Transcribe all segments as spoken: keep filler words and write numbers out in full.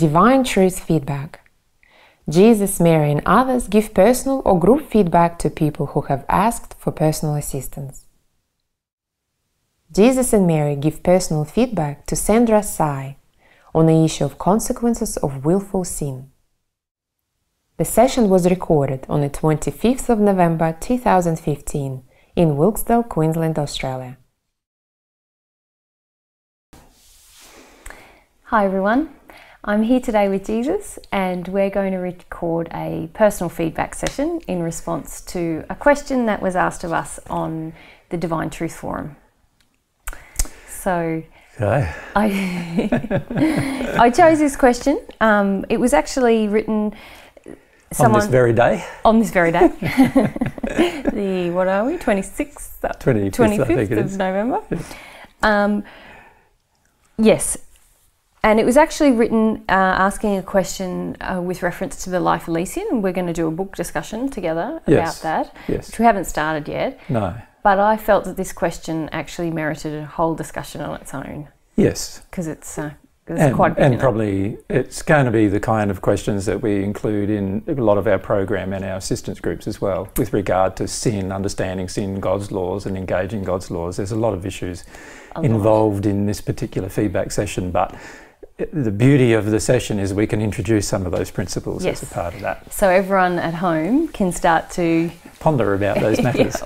Divine Truth Feedback. Jesus, Mary and others give personal or group feedback to people who have asked for personal assistance. Jesus and Mary give personal feedback to Sandra Tsai on the issue of consequences of willful sin. The session was recorded on the twenty-fifth of November two thousand fifteen in Wilkesdale, Queensland, Australia. Hi everyone, I'm here today with Jesus and we're going to record a personal feedback session in response to a question that was asked of us on the Divine Truth Forum. So I, I chose this question. Um, it was actually written someone, on this very day. On this very day. the what are we? twenty-sixth, twenty-fifth of November. Yes. Um, yes, and it was actually written uh, asking a question uh, with reference to the Life of Elysian. We're going to do a book discussion together yes. about that, yes. which we haven't started yet. No. But I felt that this question actually merited a whole discussion on its own. Yes. Because it's, uh, it's and, quite a bit. And probably it's going to be the kind of questions that we include in a lot of our program and our assistance groups as well, with regard to sin, understanding sin, God's laws and engaging God's laws. There's a lot of issues lot. involved in this particular feedback session, but the beauty of the session is we can introduce some of those principles yes. as a part of that. So everyone at home can start to ponder about those matters.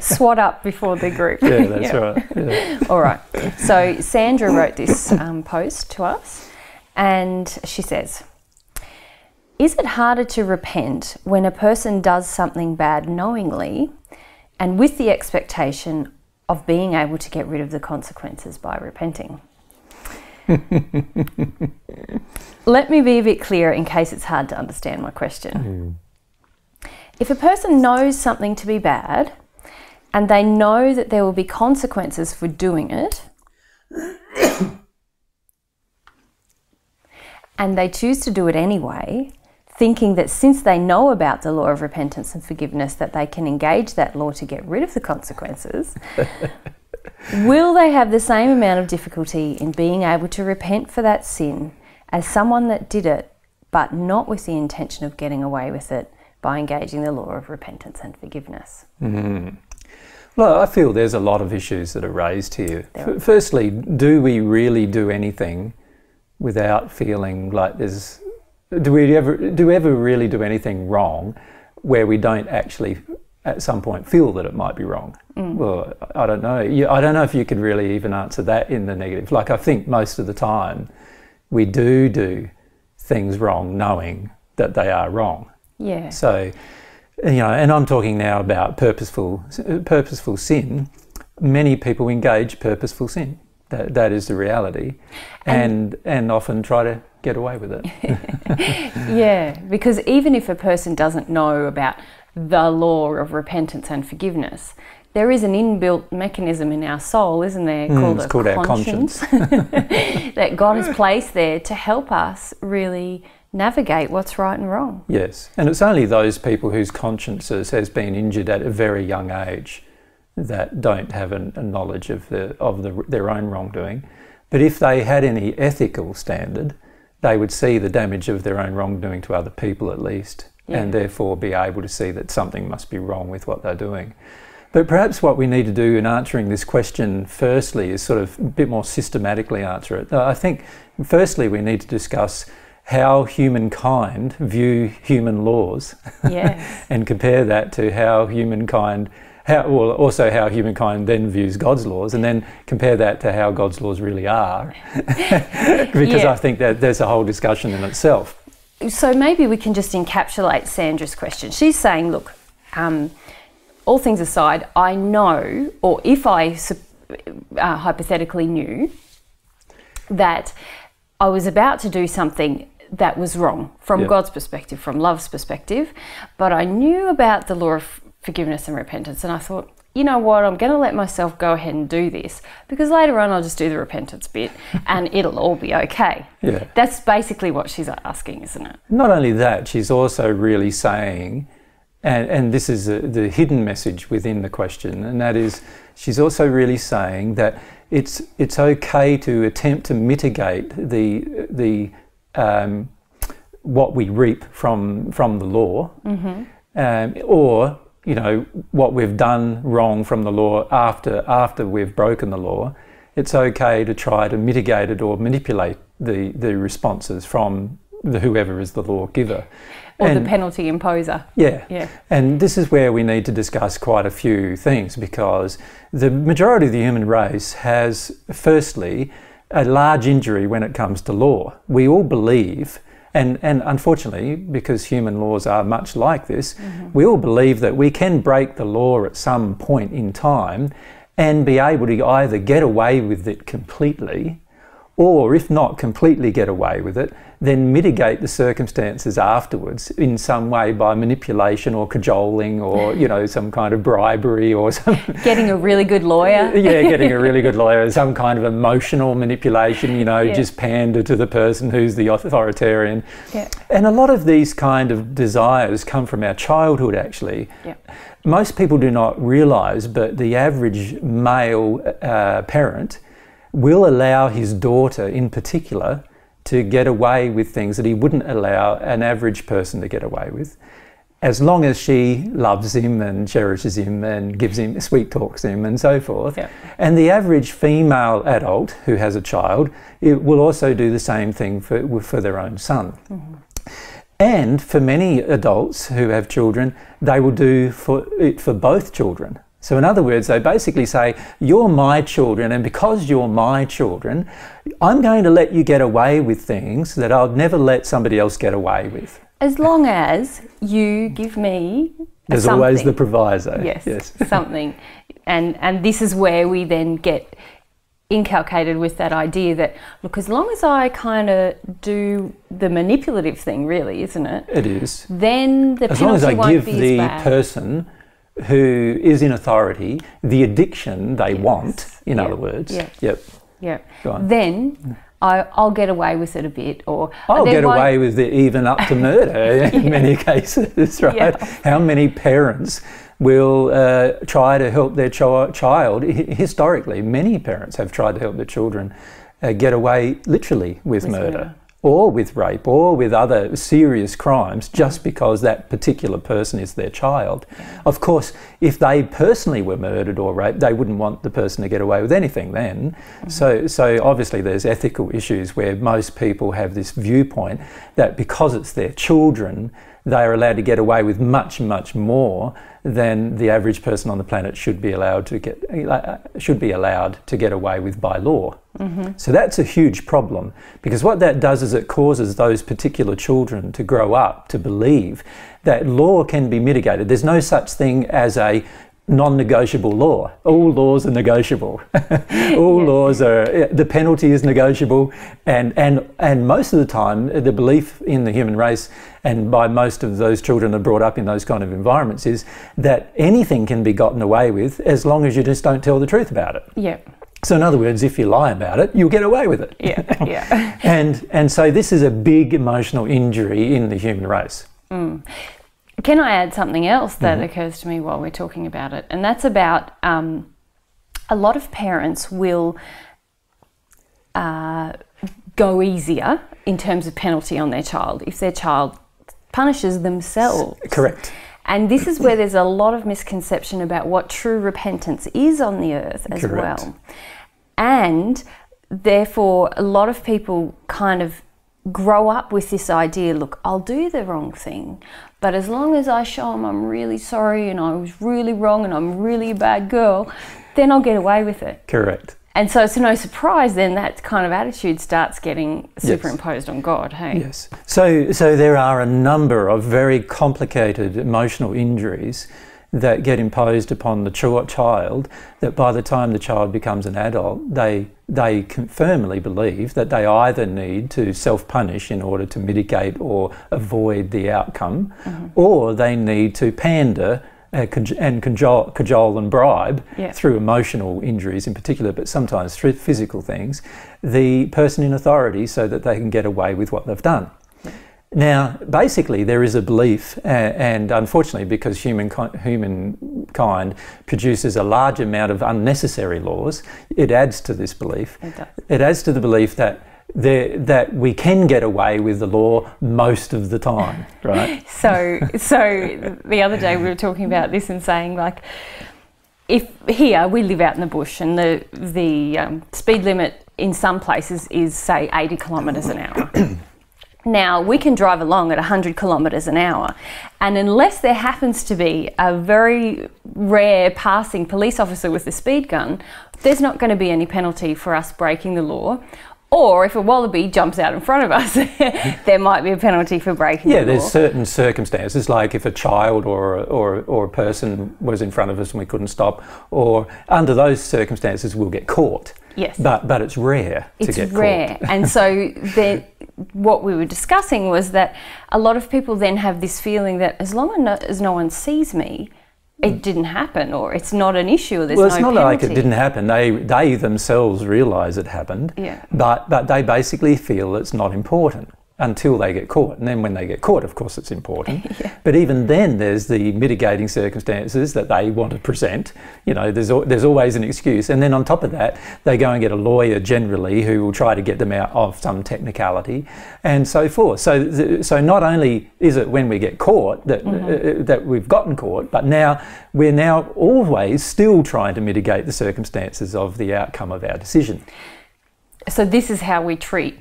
Swat up before the group. Yeah, that's yeah. right. Yeah. All right. So Sandra wrote this um, post to us and she says, is it harder to repent when a person does something bad knowingly and with the expectation of being able to get rid of the consequences by repenting? Let me be a bit clearer in case it's hard to understand my question. Mm. If a person knows something to be bad and they know that there will be consequences for doing it and they choose to do it anyway, thinking that since they know about the law of repentance and forgiveness that they can engage that law to get rid of the consequences, will they have the same amount of difficulty in being able to repent for that sin as someone that did it, but not with the intention of getting away with it by engaging the law of repentance and forgiveness? Mm-hmm. Well, I feel there's a lot of issues that are raised here. F firstly, do we really do anything without feeling like there's... Do we ever, do we ever really do anything wrong where we don't actually at some point feel that it might be wrong? Mm. Well, I don't know. You, I don't know if you could really even answer that in the negative. Like, I think most of the time we do do things wrong knowing that they are wrong. Yeah. So, you know, and I'm talking now about purposeful, purposeful sin. Many people engage purposeful sin. That, that is the reality. And, and, and often try to get away with it. Yeah, because even if a person doesn't know about the law of repentance and forgiveness, there is an inbuilt mechanism in our soul, isn't there, mm, called, it's called conscience, our conscience, that God has placed there to help us really navigate what's right and wrong. Yes, and it's only those people whose consciences has been injured at a very young age that don't have an, a knowledge of, the, of the, their own wrongdoing. But if they had any ethical standard, they would see the damage of their own wrongdoing to other people at least. Yeah. And therefore be able to see that something must be wrong with what they're doing. But perhaps what we need to do in answering this question firstly is sort of a bit more systematically answer it. I think firstly we need to discuss how humankind view human laws. Yes. And compare that to how humankind, how, well, also how humankind then views God's laws, and then compare that to how God's laws really are. Because yeah. I think that there's a whole discussion in itself. So maybe we can just encapsulate Sandra's question. She's saying, look, um, all things aside, I know, or if I uh, hypothetically knew that I was about to do something that was wrong from yeah. God's perspective, from love's perspective, but I knew about the law of forgiveness and repentance, and I thought, you know what, I'm going to let myself go ahead and do this because later on I'll just do the repentance bit and it'll all be okay. Yeah. That's basically what she's asking, isn't it? Not only that, she's also really saying, and, and this is a, the hidden message within the question, and that is she's also really saying that it's, it's okay to attempt to mitigate the, the um, what we reap from from the law, mm-hmm. um, or you know what we've done wrong from the law after after we've broken the law. It's okay to try to mitigate it or manipulate the the responses from the whoever is the law giver. Or and, the penalty imposer. Yeah. yeah. And this is where we need to discuss quite a few things, because the majority of the human race has, firstly, a large injury when it comes to law. We all believe, and, and unfortunately, because human laws are much like this, mm-hmm. we all believe that we can break the law at some point in time and be able to either get away with it completely, or if not completely get away with it, then mitigate the circumstances afterwards in some way by manipulation or cajoling or, you know, some kind of bribery or some... Getting a really good lawyer. Yeah, getting a really good lawyer, some kind of emotional manipulation, you know, yeah. just pander to the person who's the authoritarian. Yeah. And a lot of these kind of desires come from our childhood, actually. Yeah. Most people do not realise, but the average male uh, parent will allow his daughter in particular to get away with things that he wouldn't allow an average person to get away with, as long as she loves him and cherishes him and gives him, sweet talks him and so forth. Yeah. And the average female adult who has a child, it will also do the same thing for, for their own son. Mm-hmm. And for many adults who have children, they will do for, it for both children. So in other words, they basically say, you're my children, and because you're my children, I'm going to let you get away with things that I'll never let somebody else get away with. As long as you give me There's something. Always the proviso. Yes, yes. something. And, and this is where we then get inculcated with that idea that, look, as long as I kind of do the manipulative thing, really, isn't it? It is. Then the penalty won't be as bad. As long as I give the person who is in authority the addiction they yes. want, in yep. other words. Yep. Yep. yep. Go on. Then I, I'll get away with it a bit, or I'll get away with it even up to murder in yeah. many cases, right? Yep. How many parents will uh, try to help their ch child? Historically, many parents have tried to help their children uh, get away literally with, with murder. murder. Or with rape, or with other serious crimes, just because that particular person is their child. Of course, if they personally were murdered or raped, they wouldn't want the person to get away with anything then. Mm-hmm. So, so obviously there's ethical issues where most people have this viewpoint that because it's their children, they are allowed to get away with much, much more than the average person on the planet should be allowed to get should be allowed to get away with by law. Mm-hmm. So that's a huge problem, because what that does is it causes those particular children to grow up to believe that law can be mitigated. There's no such thing as a non-negotiable law. All laws are negotiable. All yeah. laws are, the penalty is negotiable, and, and, and most of the time the belief in the human race, and by most of those children are brought up in those kind of environments, is that anything can be gotten away with as long as you just don't tell the truth about it. Yeah. So in other words, if you lie about it, you'll get away with it. Yeah, yeah. and, and so this is a big emotional injury in the human race. Mm. Can I add something else that mm-hmm. occurs to me while we're talking about it? And that's about um, a lot of parents will uh, go easier in terms of penalty on their child if their child punishes themselves. Correct. And this is where there's a lot of misconception about what true repentance is on the earth as Correct. well. And therefore, a lot of people kind of grow up with this idea, look, I'll do the wrong thing, but as long as I show them I'm really sorry and I was really wrong and I'm really a bad girl, then I'll get away with it. Correct. And so it's no surprise then that kind of attitude starts getting superimposed yes. on God, hey? Yes. So, so there are a number of very complicated emotional injuries that get imposed upon the child, that by the time the child becomes an adult, they, they firmly believe that they either need to self-punish in order to mitigate or avoid the outcome, mm-hmm. or they need to pander and cajole, cajole and bribe yeah. through emotional injuries in particular, but sometimes through physical things, the person in authority so that they can get away with what they've done. Now, basically, there is a belief, uh, and unfortunately, because human humankind produces a large amount of unnecessary laws, it adds to this belief. It does. It adds to the belief that the, that we can get away with the law most of the time, right? so, so the other day we were talking about this and saying, like, if here we live out in the bush, and the the um, speed limit in some places is, say, eighty kilometres an hour. Now, we can drive along at one hundred kilometres an hour, and unless there happens to be a very rare passing police officer with a speed gun, there's not going to be any penalty for us breaking the law. Or if a wallaby jumps out in front of us, there might be a penalty for breaking yeah, the law. Yeah, there's certain circumstances, like if a child or, or, or a person was in front of us and we couldn't stop, or under those circumstances we'll get caught. Yes. But, but it's rare to it's get rare. caught. It's rare. And so there, what we were discussing was that a lot of people then have this feeling that as long as no one sees me, it didn't happen, or it's not an issue, or there's no penalty. Well, it's not like it didn't happen. They, they themselves realise it happened, yeah. but, but they basically feel it's not important until they get caught. And then when they get caught, of course, it's important. yeah. But even then, there's the mitigating circumstances that they want to present. You know, there's, there's always an excuse. And then on top of that, they go and get a lawyer generally who will try to get them out of some technicality and so forth. So, so not only is it when we get caught that, mm-hmm. uh, that we've gotten caught, but now we're now always still trying to mitigate the circumstances of the outcome of our decision. So this is how we treat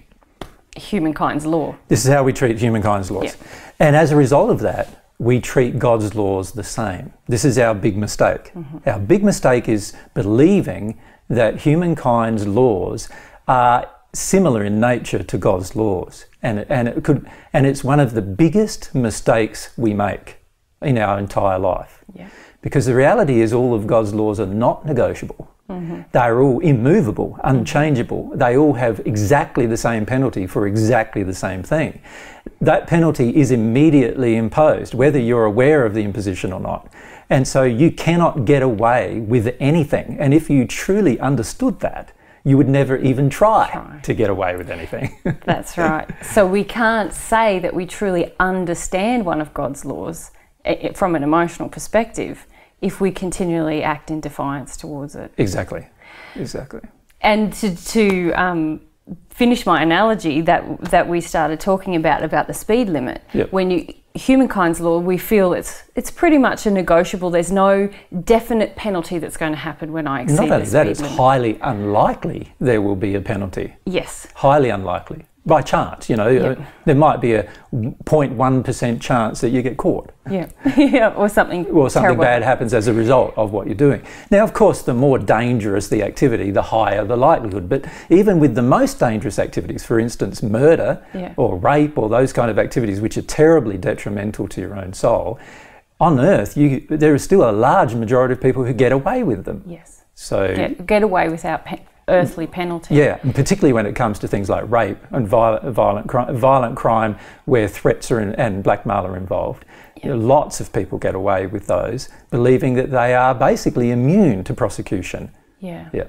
humankind's law. This is how we treat humankind's laws. Yep. And as a result of that, we treat God's laws the same. This is our big mistake. Mm-hmm. Our big mistake is believing that humankind's laws are similar in nature to God's laws. And, and, it could, and it's one of the biggest mistakes we make in our entire life. Yep. Because the reality is all of God's laws are not negotiable. Mm-hmm. They're all immovable, unchangeable. They all have exactly the same penalty for exactly the same thing. That penalty is immediately imposed, whether you're aware of the imposition or not. And so you cannot get away with anything. And if you truly understood that, you would never even try, try. to get away with anything. That's right. So we can't say that we truly understand one of God's laws from an emotional perspective if we continually act in defiance towards it. Exactly, exactly. And to, to um, finish my analogy that that we started talking about, about the speed limit, yep. when you, humankind's law, we feel it's it's pretty much a negotiable. There's no definite penalty that's going to happen when I exceed the speed limit. Not only that, it's highly unlikely there will be a penalty. Yes. Highly unlikely. By chance, you know, yep. there might be a zero point one percent chance that you get caught. Yeah, yeah, or something Or something terrible. bad happens as a result of what you're doing. Now, of course, the more dangerous the activity, the higher the likelihood. But even with the most dangerous activities, for instance, murder yeah. or rape or those kind of activities which are terribly detrimental to your own soul, on earth, you, there is still a large majority of people who get away with them. Yes. So Get, get away without pain. Earthly penalty. Yeah, and particularly when it comes to things like rape and violent, violent, cri violent crime where threats are in, and blackmail are involved. Yep. You know, lots of people get away with those, believing that they are basically immune to prosecution. Yeah. Yeah.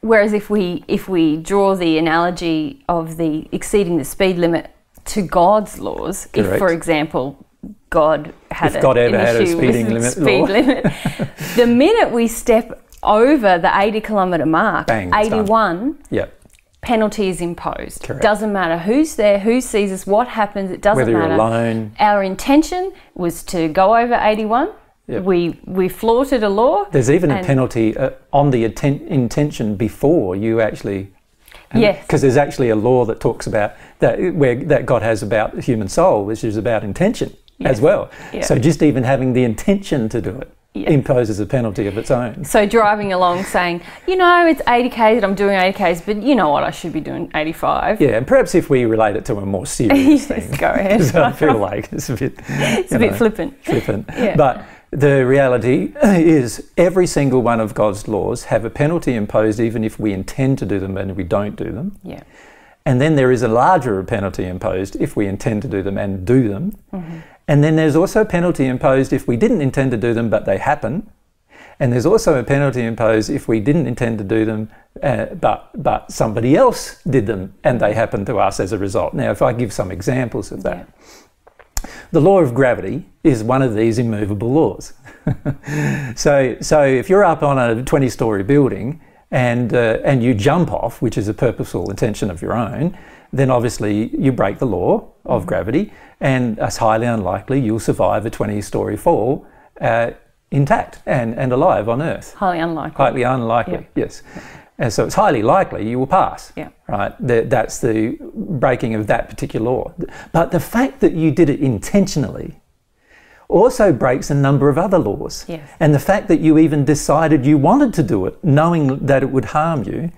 Whereas if we, if we draw the analogy of the exceeding the speed limit to God's laws, Correct. if, for example, God had, if a, God ever an had issue a speeding limit, speed law. limit, the minute we step over the eighty kilometre mark, Bang, eighty-one, yep. penalty is imposed. Correct. Doesn't matter who's there, who sees us, what happens, it doesn't Whether matter. You're alone. Our intention was to go over eighty-one. Yep. We, we flaunted a law. There's even a penalty uh, on the intention before you actually... And yes, because there's actually a law that talks about that, where that God has about the human soul, which is about intention yes. as well. Yep. So just even having the intention to do it Yep. imposes a penalty of its own. So driving along saying, you know, it's eighty Ks and I'm doing eighty Ks, but you know what, I should be doing eighty-five. Yeah, and perhaps if we relate it to a more serious thing. Go ahead. I feel like it's a bit... It's a know, bit flippant. Flippant. Yeah. But the reality is every single one of God's laws have a penalty imposed even if we intend to do them and we don't do them. Yeah. And then there is a larger penalty imposed if we intend to do them and do them. Mm-hmm. And then there's also a penalty imposed if we didn't intend to do them, but they happen. And there's also a penalty imposed if we didn't intend to do them, uh, but, but somebody else did them and they happened to us as a result. Now, if I give some examples of that. Yeah. The law of gravity is one of these immovable laws. so, so if you're up on a twenty-storey building and uh, and you jump off, which is a purposeful intention of your own, then obviously you break the law of gravity, and it's highly unlikely you'll survive a twenty-story fall uh, intact and, and alive on Earth. Highly unlikely. Highly unlikely, yep. Yes. Yep. And so it's highly likely you will pass, yep. Right? That's the breaking of that particular law. But the fact that you did it intentionally also breaks a number of other laws. Yes. And the fact that you even decided you wanted to do it, knowing that it would harm you,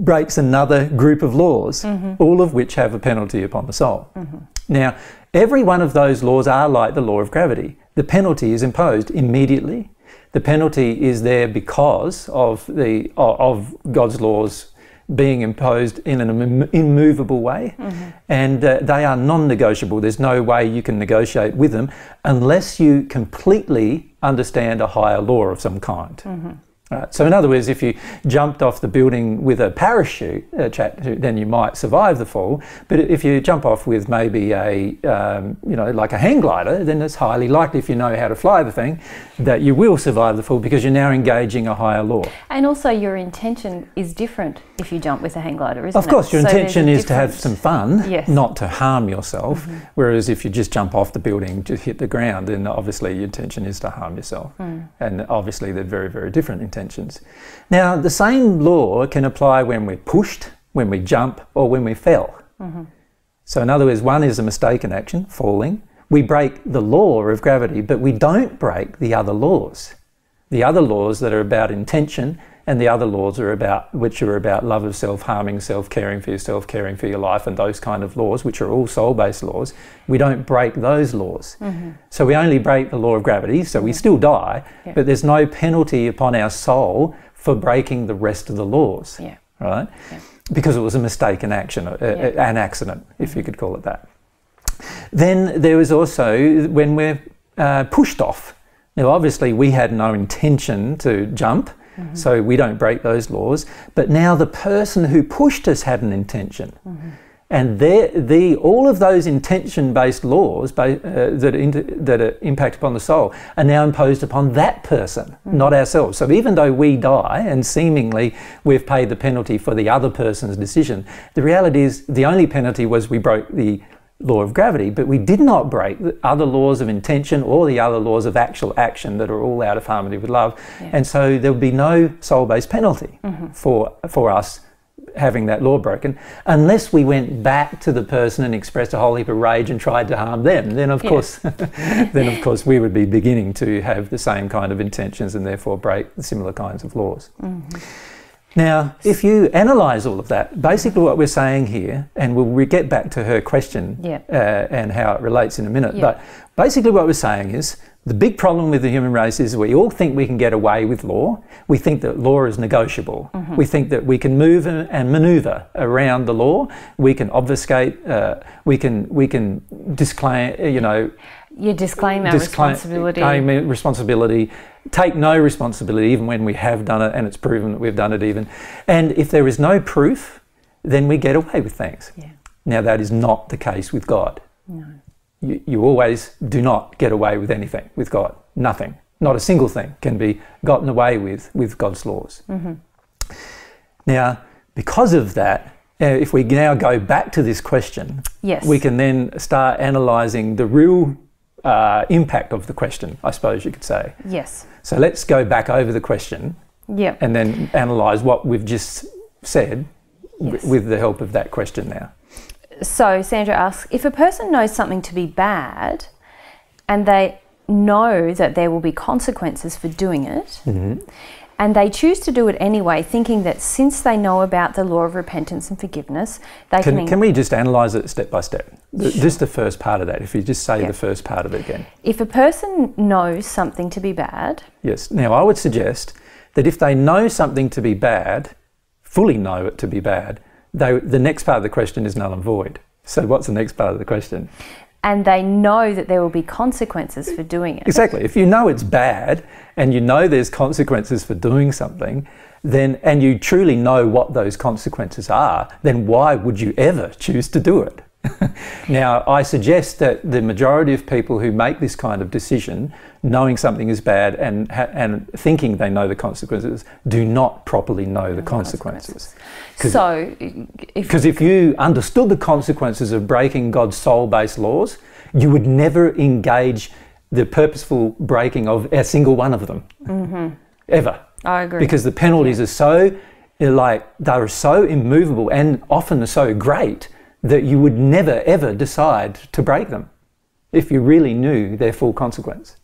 breaks another group of laws, mm-hmm. all of which have a penalty upon the soul. Mm-hmm. Now, every one of those laws are like the law of gravity. The penalty is imposed immediately. The penalty is there because of, the, of God's laws being imposed in an immovable way, mm-hmm. and uh, they are non-negotiable. There's no way you can negotiate with them unless you completely understand a higher law of some kind. Mm-hmm. Right. So in other words, if you jumped off the building with a parachute, uh, then you might survive the fall. But if you jump off with maybe a, um, you know, like a hang glider, then it's highly likely, if you know how to fly the thing, that you will survive the fall because you're now engaging a higher law. And also your intention is different if you jump with a hang glider, isn't it? Of course, your intention is to have some fun, yes. not to harm yourself. Mm-hmm. Whereas if you just jump off the building to hit the ground, then obviously your intention is to harm yourself. Mm. And obviously they're very, very different intentions. Now, the same law can apply when we're pushed, when we jump, or when we fell. Mm-hmm. So in other words, one is a mistaken action, falling. We break the law of gravity, but we don't break the other laws. The other laws that are about intention, and the other laws are about, which are about love of self, harming self, caring for yourself, caring for your life, and those kind of laws, which are all soul-based laws. We don't break those laws. Mm-hmm. So we only break the law of gravity, so we still die, yeah. but there's no penalty upon our soul for breaking the rest of the laws, yeah. right? Yeah. Because it was a mistaken action, a, a, yeah. an accident, if you could call it that. Then there is also when we're uh, pushed off. Now, obviously, we had no intention to jump, mm-hmm. so we don't break those laws. But now the person who pushed us had an intention. Mm-hmm. And the, all of those intention-based laws by, uh, that, in, that are impact upon the soul are now imposed upon that person, mm-hmm. not ourselves. So even though we die and seemingly we've paid the penalty for the other person's decision, the reality is the only penalty was we broke the law of gravity, but we did not break the other laws of intention or the other laws of actual action that are all out of harmony with love, yeah. and so there would be no soul-based penalty mm-hmm. for for us having that law broken, unless we went back to the person and expressed a whole heap of rage and tried to harm them. Then of yeah. course, then of course we would be beginning to have the same kind of intentions and therefore break similar kinds of laws. Mm-hmm. Now, if you analyse all of that, basically what we're saying here, and we'll get back to her question yeah. uh, and how it relates in a minute, yeah. but basically what we're saying is the big problem with the human race is we all think we can get away with law. We think that law is negotiable. Mm-hmm. We think that we can move and manoeuvre around the law. We can obfuscate. Uh, we can we can disclaim. You know, you disclaim our disclaim, responsibility. Disclaim responsibility. Take no responsibility even when we have done it and it's proven that we've done it even. And if there is no proof, then we get away with things. Yeah. Now that is not the case with God. No. You, you always do not get away with anything with God. Nothing. Not a single thing can be gotten away with with God's laws. Mm-hmm. Now, because of that, Uh, if we now go back to this question, yes. we can then start analysing the real uh, impact of the question, I suppose you could say. Yes. So let's go back over the question yep. and then analyse what we've just said yes. with the help of that question now. So Sandra asks, if a person knows something to be bad and they know that there will be consequences for doing it, mm-hmm. and they choose to do it anyway, thinking that since they know about the law of repentance and forgiveness, they can... Can, can we just analyse it step by step? Sure. Just the first part of that, if you just say yep. the first part of it again. If a person knows something to be bad... Yes. Now, I would suggest that if they know something to be bad, fully know it to be bad, they, the next part of the question is null and void. So what's the next part of the question? And they know that there will be consequences for doing it. Exactly. If you know it's bad and you know there's consequences for doing something, then and you truly know what those consequences are, then why would you ever choose to do it? Now, I suggest that the majority of people who make this kind of decision, knowing something is bad and, ha and thinking they know the consequences, do not properly know the consequences. Because so, if, if you understood the consequences of breaking God's soul-based laws, you would never engage the purposeful breaking of a single one of them, mm-hmm. ever. I agree. Because the penalties are so, like, they are so immovable and often are so great that you would never, ever decide to break them if you really knew their full consequence.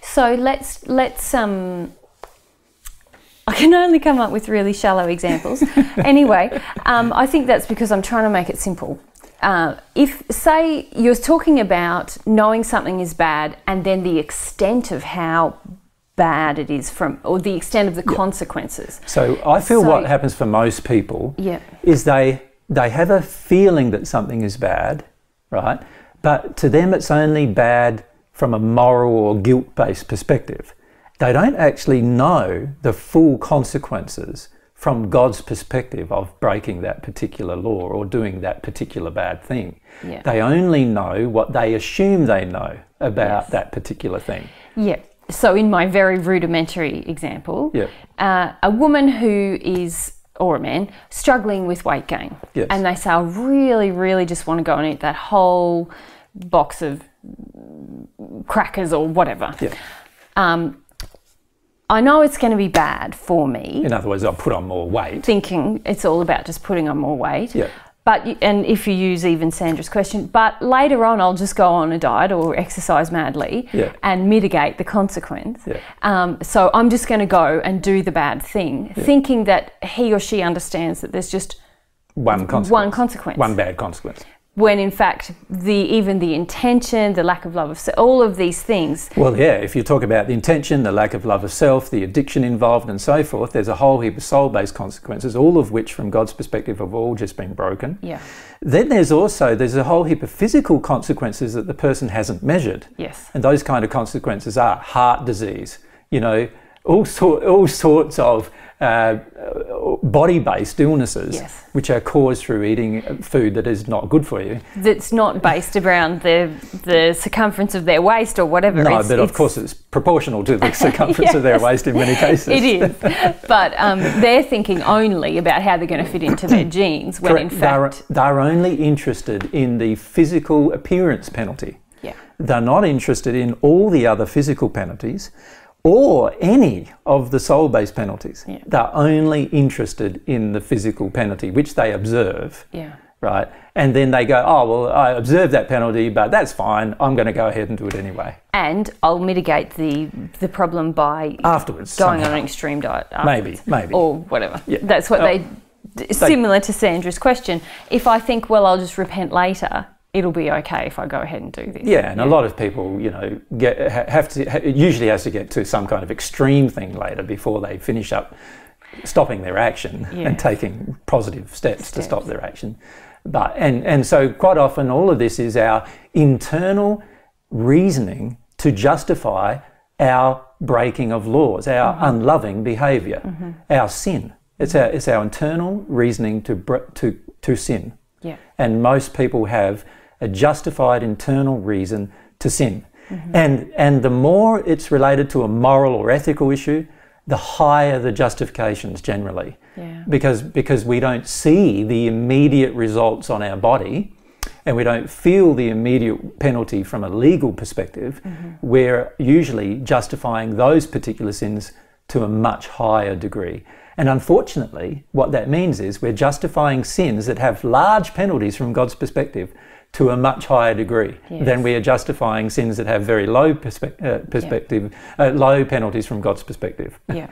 So let's, let's um, I can only come up with really shallow examples. Anyway, um, I think that's because I'm trying to make it simple. Uh, if, say, you're talking about knowing something is bad and then the extent of how bad it is from, or the extent of the yeah. consequences. So I feel so, what happens for most people yeah. is they, they have a feeling that something is bad, right? But to them it's only bad from a moral or guilt-based perspective. They don't actually know the full consequences from God's perspective of breaking that particular law or doing that particular bad thing. Yeah. They only know what they assume they know about yes. that particular thing. Yeah. So in my very rudimentary example, yeah. uh, a woman who is, or a man, struggling with weight gain. Yes. And they say, I really, really just want to go and eat that whole box of crackers or whatever. Yeah. Um, I know it's going to be bad for me. In other words, I'll put on more weight. Thinking it's all about just putting on more weight. Yeah. But, and if you use even Sandra's question, but later on I'll just go on a diet or exercise madly yeah. and mitigate the consequence. Yeah. Um, so I'm just going to go and do the bad thing, yeah. thinking that he or she understands that there's just one consequence. One consequence. One bad consequence. When in fact, the even the intention, the lack of love of self, all of these things. Well, yeah, if you talk about the intention, the lack of love of self, the addiction involved and so forth, there's a whole heap of soul-based consequences, all of which from God's perspective have all just been broken. Yeah. Then there's also, there's a whole heap of physical consequences that the person hasn't measured. Yes. And those kind of consequences are heart disease, you know, all, sort, all sorts of Uh, body-based illnesses, yes. which are caused through eating food that is not good for you. That's not based around the, the circumference of their waist or whatever. No, it's, but it's, of course it's proportional to the circumference yes. of their waist in many cases. It is. But um, they're thinking only about how they're going to fit into their genes when Correct. in fact... They're, they're only interested in the physical appearance penalty. Yeah. They're not interested in all the other physical penalties or any of the soul-based penalties. Yeah. They're only interested in the physical penalty, which they observe, yeah. right? And then they go, oh, well, I observed that penalty, but that's fine. I'm going to go ahead and do it anyway. And I'll mitigate the, the problem by afterwards, going somehow. on an extreme diet. Afterwards. Maybe, maybe. Or whatever. Yeah. That's what oh, they, similar they, to Sandra's question, if I think, well, I'll just repent later, it'll be okay if I go ahead and do this. Yeah, and yeah. a lot of people, you know, get, have to, it usually has to get to some kind of extreme thing later before they finish up stopping their action yeah. and taking positive steps, steps to stop their action. But, and, and so quite often all of this is our internal reasoning to justify our breaking of laws, our mm-hmm. unloving behaviour, mm-hmm. our sin. It's our, it's our internal reasoning to, to, to sin. Yeah. And most people have a justified internal reason to sin. Mm-hmm. And, and the more it's related to a moral or ethical issue, the higher the justifications generally. Yeah. Because, because we don't see the immediate results on our body and we don't feel the immediate penalty from a legal perspective, mm-hmm. we're usually justifying those particular sins to a much higher degree. And unfortunately, what that means is we're justifying sins that have large penalties from God's perspective to a much higher degree yes. than we are justifying sins that have very low perspe uh, perspective, yeah. uh, low penalties from God's perspective. Yeah.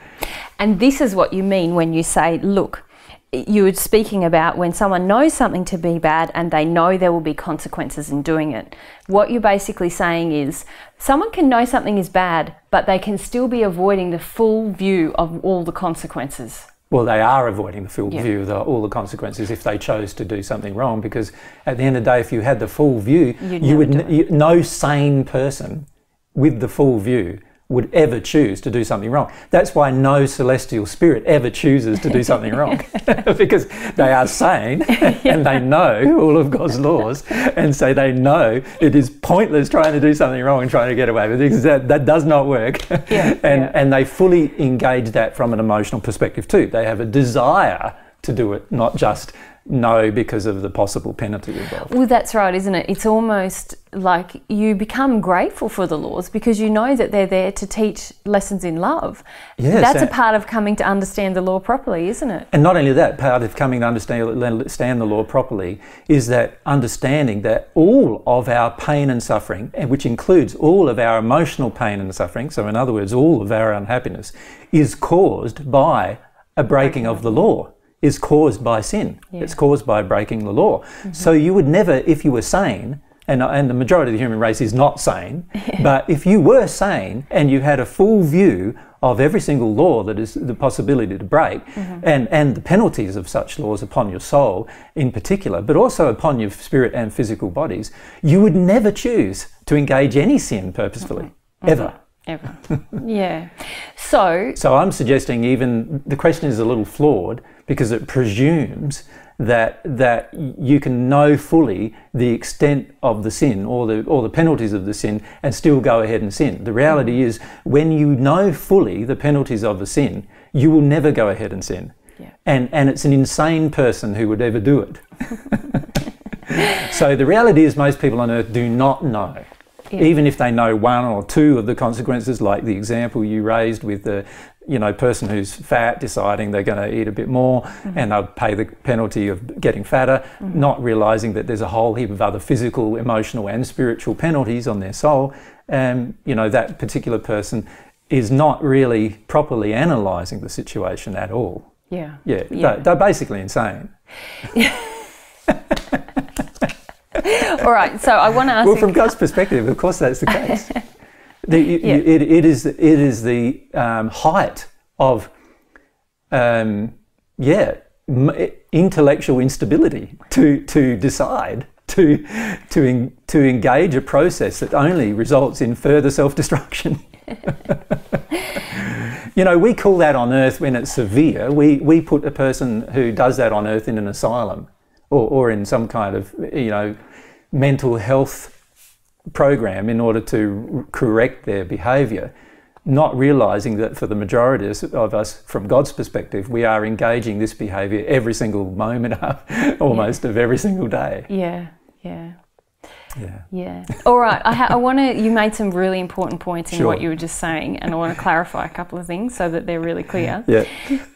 And this is what you mean when you say, look, you were speaking about when someone knows something to be bad and they know there will be consequences in doing it. What you're basically saying is someone can know something is bad, but they can still be avoiding the full view of all the consequences. Well, they are avoiding the full yeah. view of the, all the consequences if they chose to do something wrong, because at the end of the day, if you had the full view, You'd you would, you, no sane person with the full view would ever choose to do something wrong. That's why no celestial spirit ever chooses to do something wrong, because they are sane and they know all of God's laws, and so they know it is pointless trying to do something wrong and trying to get away with it, because that, that does not work. Yeah, and, yeah. and they fully engage that from an emotional perspective too. They have a desire to do it, not just no because of the possible penalty involved. Well, that's right, isn't it? It's almost like you become grateful for the laws because you know that they're there to teach lessons in love. Yes, that's a part of coming to understand the law properly, isn't it? And not only that, part of coming to understand, understand the law properly is that understanding that all of our pain and suffering, which includes all of our emotional pain and suffering, so in other words, all of our unhappiness, is caused by a breaking of the law. Is caused by sin. Yeah. It's caused by breaking the law. Mm-hmm. So you would never, if you were sane, and, and the majority of the human race is not sane, but if you were sane and you had a full view of every single law that is the possibility to break, mm-hmm. and, and the penalties of such laws upon your soul in particular, but also upon your spirit and physical bodies, you would never choose to engage any sin purposefully, mm-hmm. ever. Mm-hmm. Ever. Yeah. So So I'm suggesting even the question is a little flawed because it presumes that that you can know fully the extent of the sin or the or the penalties of the sin and still go ahead and sin. The reality is when you know fully the penalties of the sin, you will never go ahead and sin. Yeah. And and it's an insane person who would ever do it. So the reality is most people on earth do not know. Yeah. Even if they know one or two of the consequences, like the example you raised with the you know, person who's fat deciding they're going to eat a bit more, mm-hmm. and they'll pay the penalty of getting fatter, mm-hmm. not realising that there's a whole heap of other physical, emotional and spiritual penalties on their soul. And you know, that particular person is not really properly analysing the situation at all. Yeah. Yeah, yeah. They're, they're basically insane. Yeah. All right, so I want to ask. Well, from God's perspective, of course, that's the case. the, you, yeah. you, it, it is. It is the um, height of, um, yeah, m intellectual instability to to decide to to in, to engage a process that only results in further self-destruction. You know, we call that on earth when it's severe. We we put a person who does that on earth in an asylum. Or, or in some kind of, you know, mental health program in order to correct their behaviour, not realising that for the majority of us, from God's perspective, we are engaging this behaviour every single moment of, almost yeah. of every single day. Yeah, yeah. Yeah. Yeah. All right. I, ha I want to. You made some really important points in sure. what you were just saying, and I want to clarify a couple of things so that they're really clear. Yeah.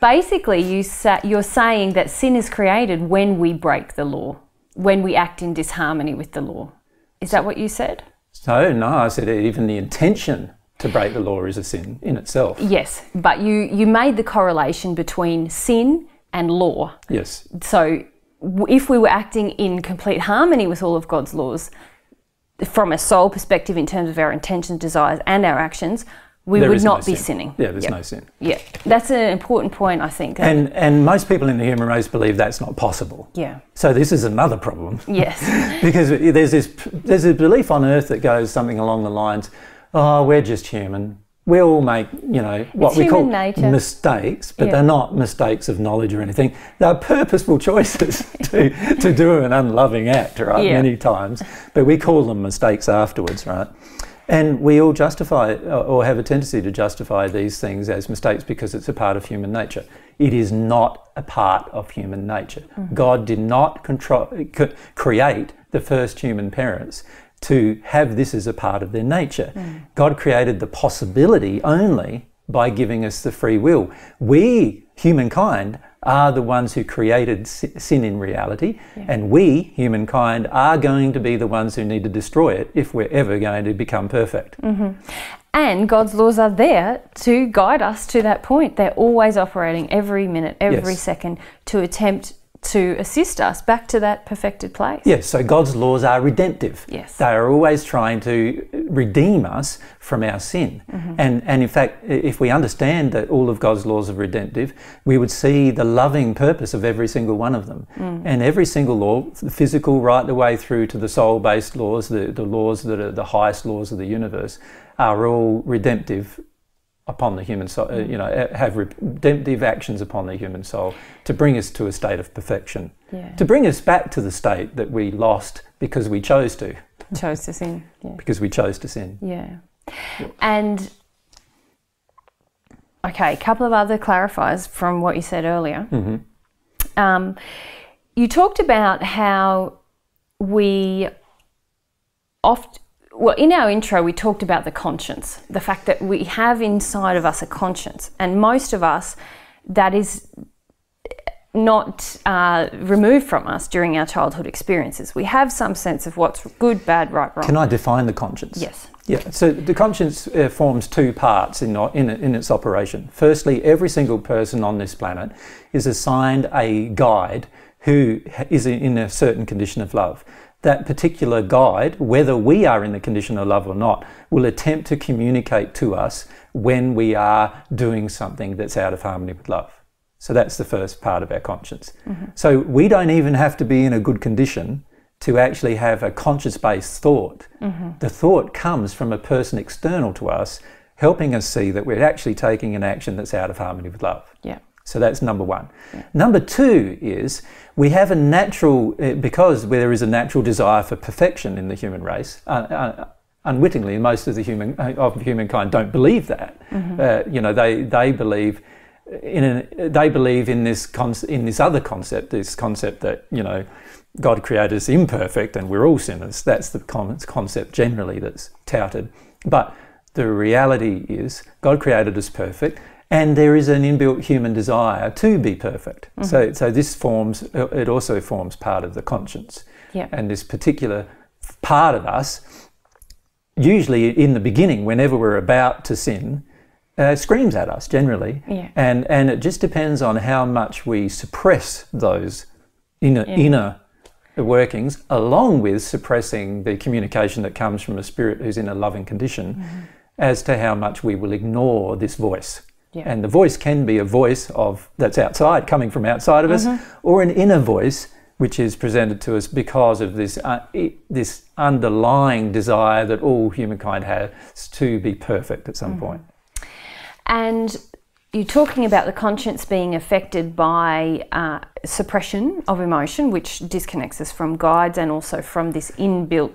Basically, you sa you're saying that sin is created when we break the law, when we act in disharmony with the law. Is that what you said? No, no. I said even the intention to break the law is a sin in itself. Yes, but you you made the correlation between sin and law. Yes. So. If we were acting in complete harmony with all of God's laws, from a soul perspective in terms of our intentions, desires and our actions, we there would not no be sin. sinning. Yeah, there's yep. no sin. Yeah, that's an important point, I think. And, and most people in the human race believe that's not possible. Yeah. So this is another problem. Yes. Because there's this, there's a belief on earth that goes something along the lines, oh, we're just human. We all make, you know, what it's we call nature. mistakes, but yeah. they're not mistakes of knowledge or anything. They're purposeful choices to, to do an unloving act, right, yeah. many times. But we call them mistakes afterwards, right? And we all justify or have a tendency to justify these things as mistakes because it's a part of human nature. It is not a part of human nature. Mm-hmm. God did not control, create the first human parents to have this as a part of their nature. Mm. God created the possibility only by giving us the free will. We, humankind, are the ones who created sin in reality, yeah. and we, humankind, are going to be the ones who need to destroy it if we're ever going to become perfect. Mm-hmm. And God's laws are there to guide us to that point. They're always operating every minute, every yes. second, to attempt to assist us back to that perfected place. Yes, so God's laws are redemptive. Yes. They are always trying to redeem us from our sin. Mm-hmm. And, and in fact, if we understand that all of God's laws are redemptive, we would see the loving purpose of every single one of them. Mm. And every single law, the physical right the way through to the soul-based laws, the, the laws that are the highest laws of the universe, are all redemptive upon the human soul, you know, have redemptive actions upon the human soul to bring us to a state of perfection, yeah. to bring us back to the state that we lost because we chose to. Chose to sin. Yeah. Because we chose to sin. Yeah. Yep. And, okay, a couple of other clarifiers from what you said earlier. Mm-hmm. um, you talked about how we often, well, in our intro, we talked about the conscience, the fact that we have inside of us a conscience, and most of us, that is not uh, removed from us during our childhood experiences. We have some sense of what's good, bad, right, wrong. Can I define the conscience? Yes. Yeah, so the conscience uh, forms two parts in, in, in its operation. Firstly, every single person on this planet is assigned a guide who is in a certain condition of love. That particular guide, whether we are in the condition of love or not, will attempt to communicate to us when we are doing something that's out of harmony with love. So that's the first part of our conscience. Mm-hmm. So we don't even have to be in a good condition to actually have a conscious-based thought. Mm-hmm. The thought comes from a person external to us, helping us see that we're actually taking an action that's out of harmony with love. Yeah. So that's number one. Yeah. Number two is we have a natural, because there is a natural desire for perfection in the human race, uh, uh, unwittingly, most of the human of humankind don't believe that. Mm-hmm. uh, you know, they they believe in an, they believe in this in this other concept, this concept that you know God created us imperfect and we're all sinners. That's the concept generally that's touted. But the reality is God created us perfect. And there is an inbuilt human desire to be perfect. Mm-hmm. So, so this forms, it also forms part of the conscience. Yeah. And this particular part of us, usually in the beginning, whenever we're about to sin, uh, screams at us generally. Yeah. And, and it just depends on how much we suppress those inner, yeah. inner workings, along with suppressing the communication that comes from a spirit who's in a loving condition, mm-hmm. as to how much we will ignore this voice. Yeah. And the voice can be a voice of that's outside, coming from outside of us, mm-hmm. or an inner voice which is presented to us because of this uh, this underlying desire that all humankind has to be perfect at some mm-hmm. point. And you're talking about the conscience being affected by uh, suppression of emotion, which disconnects us from guides and also from this inbuilt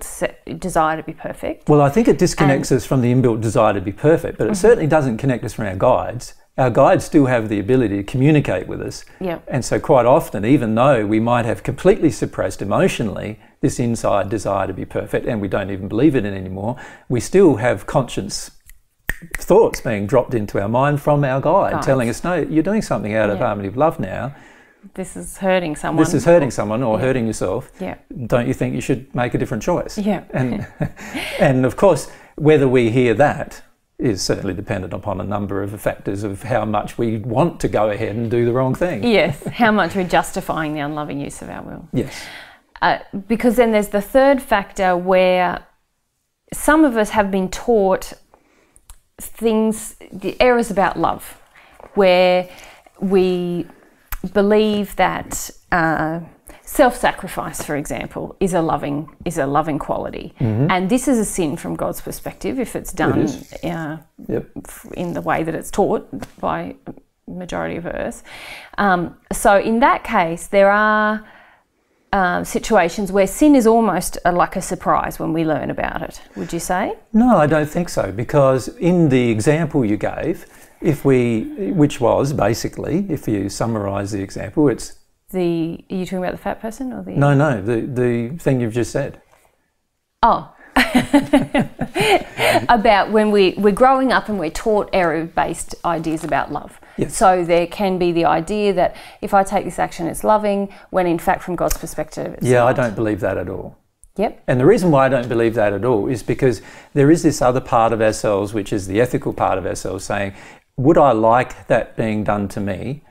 desire to be perfect. Well, I think it disconnects and us from the inbuilt desire to be perfect, but it mm-hmm. certainly doesn't connect us from our guides. Our guides still have the ability to communicate with us. Yeah. And so quite often, even though we might have completely suppressed emotionally this inside desire to be perfect, and we don't even believe in it anymore, we still have conscience thoughts being dropped into our mind from our guide, guides. telling us, no, you're doing something out of yeah. harmony of love now. This is hurting someone. This is hurting someone or yeah. hurting yourself. Yeah. Don't you think you should make a different choice? Yeah. And, and of course, whether we hear that is certainly dependent upon a number of factors of how much we want to go ahead and do the wrong thing. Yes, how much we're justifying the unloving use of our will. Yes. Uh, because then there's the third factor where some of us have been taught things, the errors about love, where we believe that uh, self-sacrifice, for example, is a loving is a loving quality, mm-hmm. and this is a sin from God's perspective if it's done it uh, yep. in the way that it's taught by majority of us. Um, so in that case, there are Uh, situations where sin is almost a, like a surprise when we learn about it, would you say? No, I don't think so, because in the example you gave, if we, which was basically, if you summarise the example, it's the. Are you talking about the fat person or the? No, no, the the thing you've just said. Oh, about when we we're growing up and we're taught error-based ideas about love. Yes. So there can be the idea that if I take this action, it's loving, when in fact from God's perspective it's yeah, not. I don't believe that at all. Yep. And the reason why I don't believe that at all is because there is this other part of ourselves, which is the ethical part of ourselves, saying, would I like that being done to me?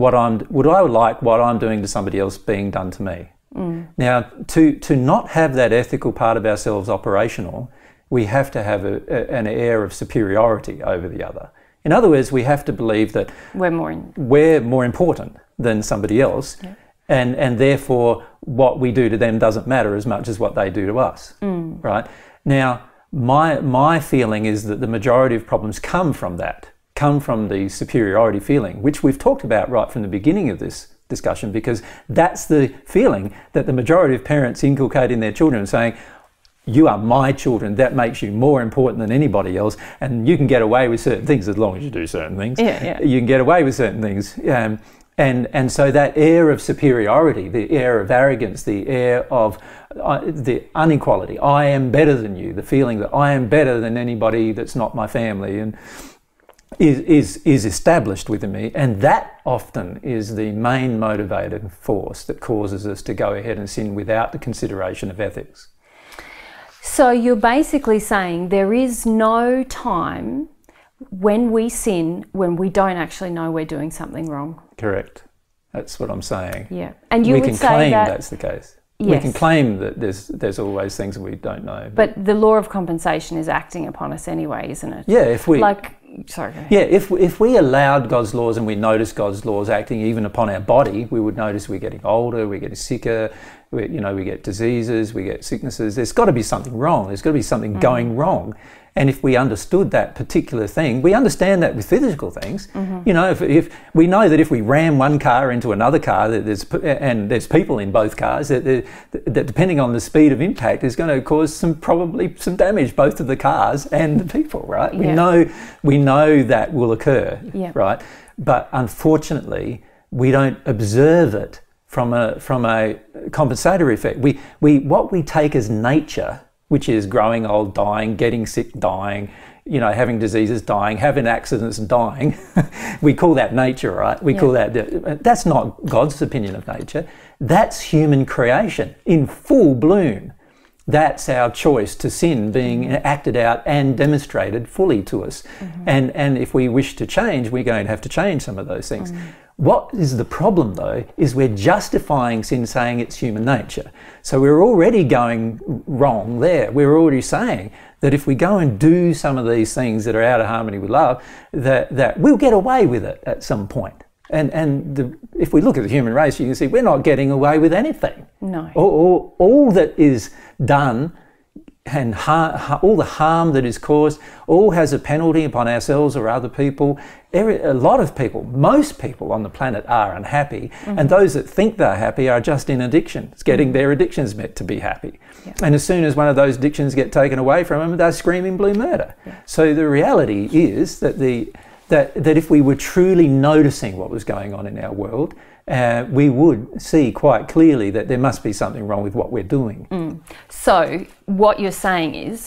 what I'm, would I like what I'm doing to somebody else being done to me? Mm. Now, to, to not have that ethical part of ourselves operational, we have to have a, a, an air of superiority over the other. In other words, we have to believe that we're more, in we're more important than somebody else, yeah. and, and therefore what we do to them doesn't matter as much as what they do to us, mm. right? Now, my, my feeling is that the majority of problems come from that, come from the superiority feeling, which we've talked about right from the beginning of this discussion, because that's the feeling that the majority of parents inculcate in their children, saying, you are my children, that makes you more important than anybody else, and you can get away with certain things as long as you do certain things. Yeah, yeah. You can get away with certain things. Um, and, and so that air of superiority, the air of arrogance, the air of uh, the inequality, I am better than you, the feeling that I am better than anybody that's not my family, and is, is, is established within me, and that often is the main motivating force that causes us to go ahead and sin without the consideration of ethics. So you're basically saying there is no time when we sin when we don't actually know we're doing something wrong. Correct. That's what I'm saying. Yeah. And you we would can say claim that that's the case. Yes. We can claim that there's, there's always things we don't know. But, but the law of compensation is acting upon us anyway, isn't it? Yeah, if we... Like, sorry. Yeah, if, if we allowed God's laws and we noticed God's laws acting even upon our body, we would notice we're getting older, we're getting sicker, we, you know, we get diseases, we get sicknesses. There's got to be something wrong. There's got to be something mm. going wrong. And if we understood that particular thing, we understand that with physical things. Mm-hmm. You know, if, if we know that if we ram one car into another car, that there's, and there's people in both cars, that, that, that depending on the speed of impact is going to cause some probably some damage both to the cars and the people, right? Yeah. We know we know that will occur, yeah. right? But unfortunately, we don't observe it from a from a compensatory effect. We we what we take as nature, which is growing old, dying, getting sick, dying, you know, having diseases, dying, having accidents, dying. We call that nature, right? We yeah. call that, that's not God's opinion of nature. That's human creation in full bloom. That's our choice to sin being acted out and demonstrated fully to us. Mm-hmm. And, and if we wish to change, we're going to have to change some of those things. Mm-hmm. What is the problem, though, is we're justifying sin, saying it's human nature. So we're already going wrong there. We're already saying that if we go and do some of these things that are out of harmony with love, that, that we'll get away with it at some point. And, and the, if we look at the human race, you can see we're not getting away with anything. No. All, all, all that is done and har har all the harm that is caused, all has a penalty upon ourselves or other people. Every, a lot of people, most people on the planet are unhappy, mm-hmm. and those that think they're happy are just in addiction. It's getting mm-hmm. their addictions meant to be happy. Yeah. And as soon as one of those addictions get taken away from them, they're screaming blue murder. Yeah. So the reality is that, the, that, that if we were truly noticing what was going on in our world, Uh, we would see quite clearly that there must be something wrong with what we're doing. Mm. So what you're saying is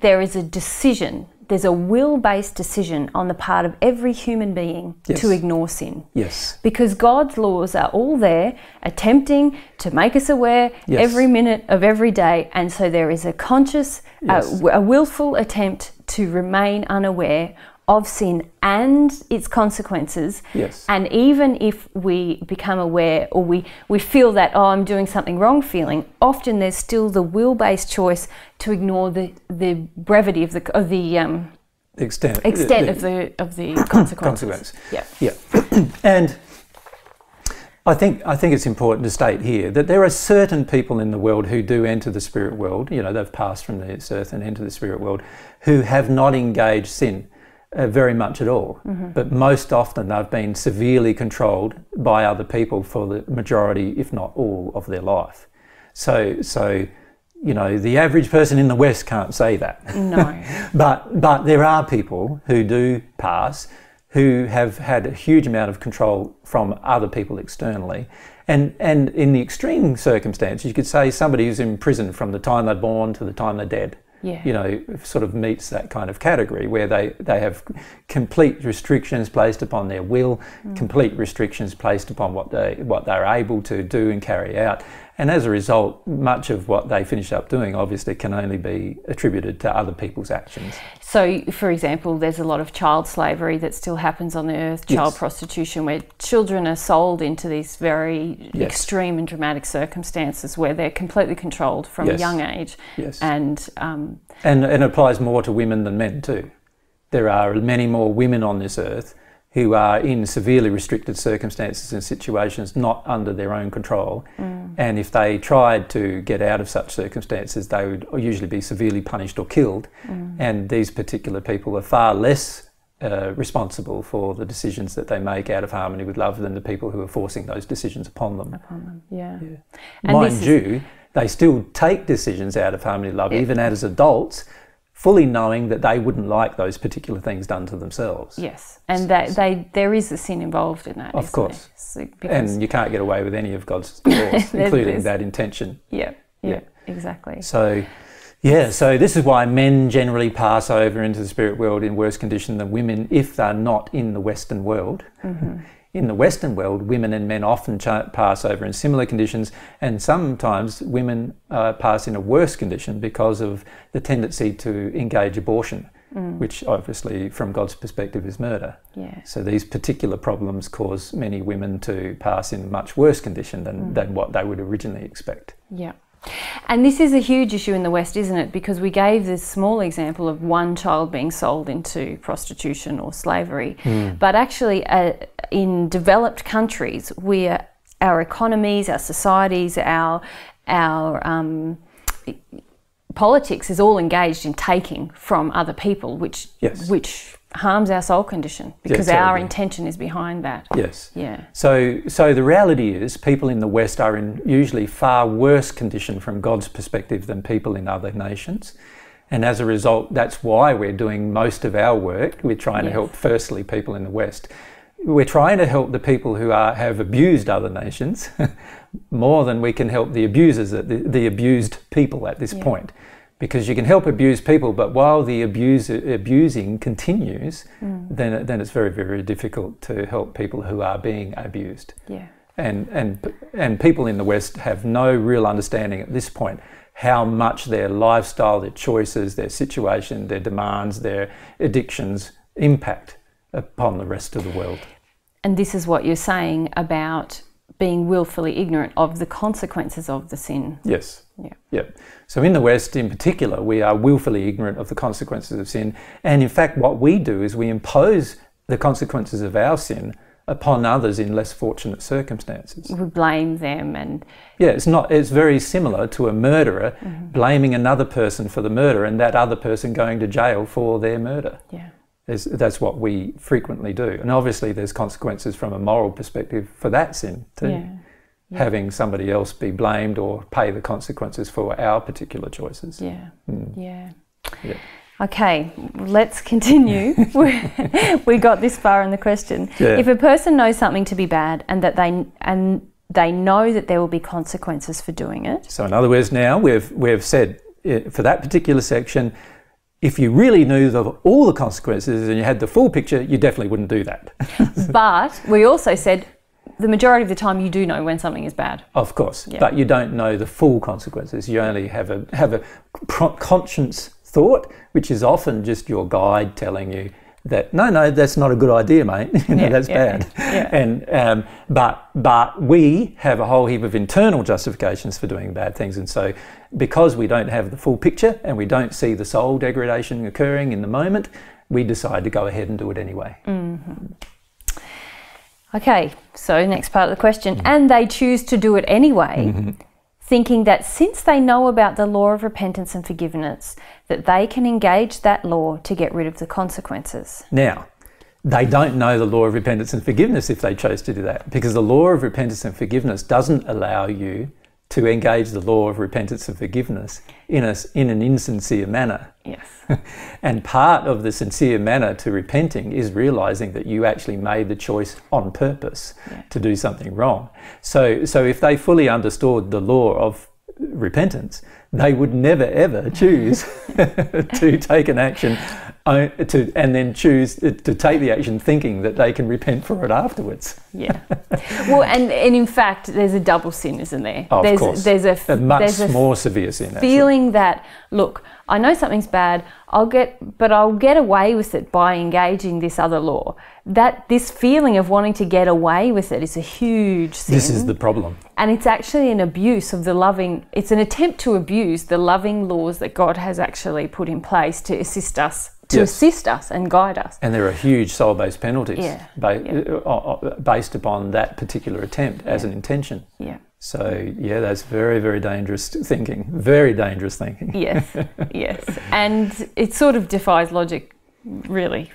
there is a decision, there's a will-based decision on the part of every human being yes. to ignore sin. Yes. Because God's laws are all there attempting to make us aware yes. every minute of every day, and so there is a conscious, yes. uh, a willful attempt to remain unaware of sin and its consequences. Yes. And even if we become aware, or we, we feel that, oh, I'm doing something wrong feeling, often there's still the will-based choice to ignore the, the brevity of the, of the um, extent, extent the, the, of the, of the consequences. Consequence. Yeah. Yeah. And I think, I think it's important to state here that there are certain people in the world who do enter the spirit world, you know, they've passed from this earth and entered the spirit world, who have not engaged sin. Uh, very much at all, mm-hmm. but most often they've been severely controlled by other people for the majority, if not all, of their life. So, so you know, the average person in the West can't say that. No. but, but there are people who do pass who have had a huge amount of control from other people externally. And, and in the extreme circumstances, you could say somebody who's in prison from the time they're born to the time they're dead. Yeah. You know, sort of meets that kind of category where they, they have complete restrictions placed upon their will, mm. complete restrictions placed upon what they what they're able to do and carry out, And as a result, much of what they finished up doing obviously can only be attributed to other people's actions. So, for example, there's a lot of child slavery that still happens on the earth, child yes. prostitution, where children are sold into these very yes. extreme and dramatic circumstances where they're completely controlled from yes. a young age. Yes. And, um, and, and it applies more to women than men too. There are many more women on this earth who are in severely restricted circumstances and situations not under their own control. Mm. And if they tried to get out of such circumstances, they would usually be severely punished or killed. Mm. And these particular people are far less uh, responsible for the decisions that they make out of harmony with love than the people who are forcing those decisions upon them. Upon them, yeah. yeah. Mind you, they still take decisions out of harmony with love, yeah. even as adults, fully knowing that they wouldn't like those particular things done to themselves. Yes, and that they there is a sin involved in that. Of course, so, and you can't get away with any of God's laws, including that intention. Yeah, yeah, yeah, exactly. So, yeah, so this is why men generally pass over into the spirit world in worse condition than women if they're not in the Western world. Mm-hmm. In the Western world, women and men often pass over in similar conditions, and sometimes women uh, pass in a worse condition because of the tendency to engage abortion, mm. which obviously, from God's perspective, is murder. Yeah. So these particular problems cause many women to pass in much worse condition than, mm. than what they would originally expect. Yeah. And this is a huge issue in the West, isn't it? Because we gave this small example of one child being sold into prostitution or slavery. Mm. But actually, uh, in developed countries, we are, our economies, our societies, our, our um, politics is all engaged in taking from other people, which, yes. which harms our soul condition because yeah, our intention is behind that. Yes. Yeah. So, so the reality is people in the West are in usually far worse condition from God's perspective than people in other nations. And as a result, that's why we're doing most of our work. We're trying yes. to help, firstly, people in the West. We're trying to help the people who are, have abused other nations more than we can help the abusers, the, the abused people at this yeah. point. Because you can help abuse people, but while the abuse, abusing continues, mm. then, then it's very, very difficult to help people who are being abused. Yeah. And, and, and people in the West have no real understanding at this point how much their lifestyle, their choices, their situation, their demands, their addictions impact upon the rest of the world. And this is what you're saying about being willfully ignorant of the consequences of the sin. Yes. Yeah. Yeah. So in the West in particular, we are willfully ignorant of the consequences of sin. And in fact, what we do is we impose the consequences of our sin upon others in less fortunate circumstances. We blame them and... Yeah, it's, not, it's very similar to a murderer mm-hmm. blaming another person for the murder and that other person going to jail for their murder. Yeah. Is, that's what we frequently do. And obviously there's consequences from a moral perspective for that sin too. Yeah. Yeah. Having somebody else be blamed or pay the consequences for our particular choices. Yeah. Mm. Yeah. Yeah. Okay, let's continue. We got this far in the question. Yeah. If a person knows something to be bad and that they and they know that there will be consequences for doing it. So in other words, now we've we've said for that particular section, if you really knew the, all the consequences and you had the full picture, you definitely wouldn't do that. But we also said the majority of the time you do know when something is bad. Of course, yeah. But you don't know the full consequences. You only have a, have a conscience thought, which is often just your guide telling you that, no, no, that's not a good idea, mate. You know, yeah, that's yeah, bad. Yeah. And, um, but, but we have a whole heap of internal justifications for doing bad things. And so because we don't have the full picture and we don't see the soul degradation occurring in the moment, we decide to go ahead and do it anyway. Mm-hmm. Okay, so next part of the question. Mm-hmm. And they choose to do it anyway, mm-hmm. thinking that since they know about the law of repentance and forgiveness, that they can engage that law to get rid of the consequences. Now, they don't know the law of repentance and forgiveness if they chose to do that, because the law of repentance and forgiveness doesn't allow you to engage the law of repentance and forgiveness in, a, in an insincere manner. Yes. And part of the sincere manner to repenting is realising that you actually made the choice on purpose yeah. to do something wrong. So, so if they fully understood the law of repentance, they would never ever choose to take an action to and then choose to take the action thinking that they can repent for it afterwards. Yeah. Well, and, and in fact, there's a double sin, isn't there? Oh, there's, of course. There's a, a much there's a more severe sin. Feeling actually. that, look, I know something's bad, I'll get, but I'll get away with it by engaging this other law. That this feeling of wanting to get away with it is a huge sin. This is the problem. And it's actually an abuse of the loving, it's an attempt to abuse the loving laws that God has actually put in place to assist us, to yes. assist us and guide us. And there are huge soul-based penalties yeah. Ba yeah. based upon that particular attempt yeah. as an intention. Yeah. So, yeah, that's very, very dangerous thinking, very dangerous thinking. Yes, yes. And it sort of defies logic, really.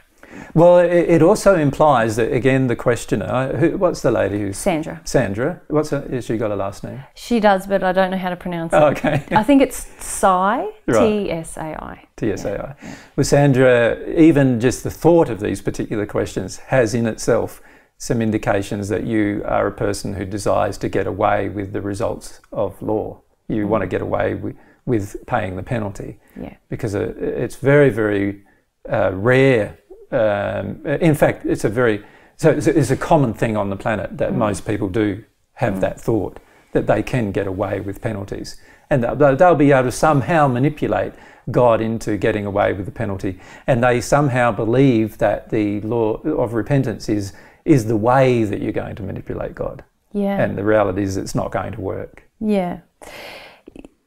Well, it, it also implies that, again, the questioner, who, what's the lady who's... Sandra. Sandra. What's her, has she got a last name? She does, but I don't know how to pronounce it. Oh, okay. I think it's Tsai, T S A I. T S A I. Yeah. Well, Sandra, even just the thought of these particular questions has in itself some indications that you are a person who desires to get away with the results of law. You mm. want to get away with, with paying the penalty. Yeah. Because it's very, very uh, rare. Um, in fact, it's a very, so it's, it's a common thing on the planet that mm. most people do have mm. that thought, that they can get away with penalties. And they'll, they'll be able to somehow manipulate God into getting away with the penalty. And they somehow believe that the law of repentance is is the way that you're going to manipulate God. Yeah. And the reality is it's not going to work. Yeah.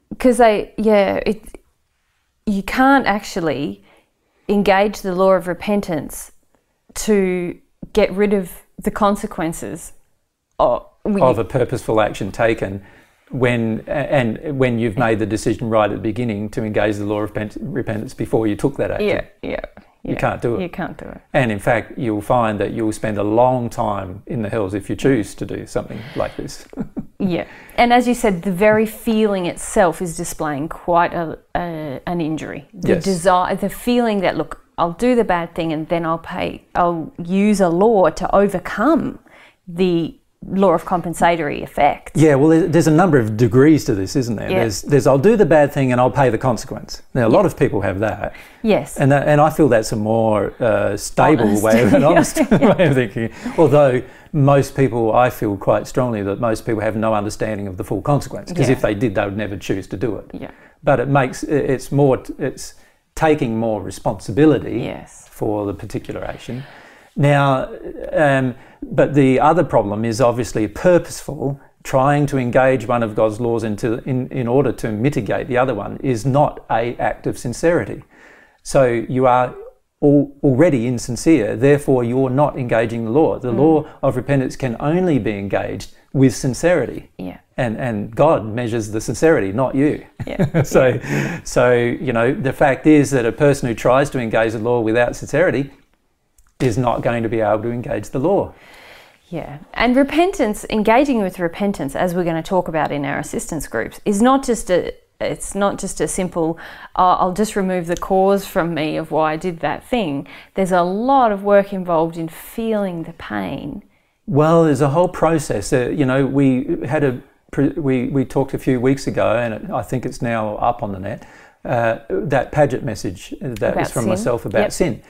Because they, yeah, it, you can't actually engage the law of repentance to get rid of the consequences of, of a purposeful action taken when, and when you've made the decision right at the beginning to engage the law of repentance before you took that action. Yeah, yeah. You yeah, can't do it. You can't do it. And in fact, you'll find that you'll spend a long time in the hells if you choose to do something like this. Yeah. And as you said, the very feeling itself is displaying quite a, a, an injury. The yes. desire, the feeling that, look, I'll do the bad thing and then I'll pay, I'll use a law to overcome the law of compensatory effects. Yeah, well, there's a number of degrees to this, isn't there? Yeah. There's, there's I'll do the bad thing and I'll pay the consequence. Now, a yeah. lot of people have that. Yes. And that, and I feel that's a more uh, stable honest. way of, an honest yeah. way of thinking. Although most people, I feel quite strongly that most people have no understanding of the full consequence, because yeah. if they did, they would never choose to do it. Yeah. But it makes, it's more, it's taking more responsibility yes. for the particular action. Now, um, but the other problem is obviously purposeful, trying to engage one of God's laws into, in, in order to mitigate the other one is not an act of sincerity. So you are al already insincere, therefore you're not engaging the law. The mm. law of repentance can only be engaged with sincerity. Yeah. And, and God measures the sincerity, not you. Yeah. so, yeah. so, you know, the fact is that a person who tries to engage the law without sincerity is not going to be able to engage the law. Yeah, and repentance, engaging with repentance, as we're going to talk about in our assistance groups, is not just a, it's not just a simple, uh, I'll just remove the cause from me of why I did that thing. There's a lot of work involved in feeling the pain. Well, there's a whole process. Uh, you know, we had a, we, we talked a few weeks ago, and I think it's now up on the net, uh, that Paget message that was from myself about yep. sin.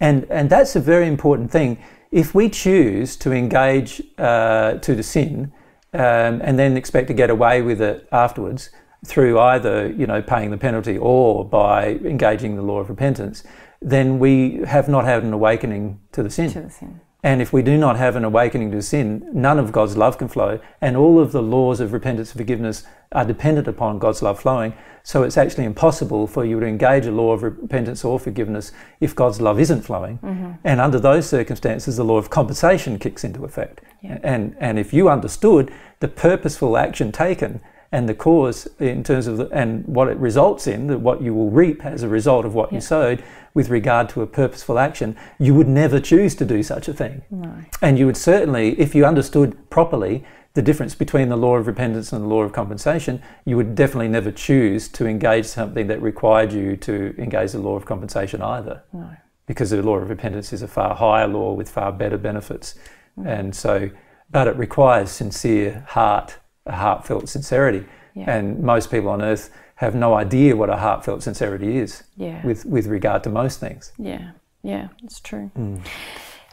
And, and that's a very important thing. If we choose to engage uh, to the sin um, and then expect to get away with it afterwards through either, you know, paying the penalty or by engaging the law of repentance, then we have not had an awakening to the sin. To the sin. And if we do not have an awakening to sin, none of God's love can flow, and all of the laws of repentance and forgiveness are dependent upon God's love flowing. So it's actually impossible for you to engage a law of repentance or forgiveness if God's love isn't flowing. Mm-hmm. And under those circumstances, the law of compensation kicks into effect. Yeah. And, and if you understood the purposeful action taken and the cause in terms of the, and what it results in, what you will reap as a result of what yeah. you sowed with regard to a purposeful action, you would never choose to do such a thing. No. And you would certainly, if you understood properly the difference between the law of repentance and the law of compensation, you would definitely never choose to engage something that required you to engage the law of compensation either. No. Because the law of repentance is a far higher law with far better benefits. No. And so, but it requires sincere heart, a heartfelt sincerity. Yeah. And most people on earth have no idea what a heartfelt sincerity is, yeah, with, with regard to most things. Yeah, yeah, it's true. Mm.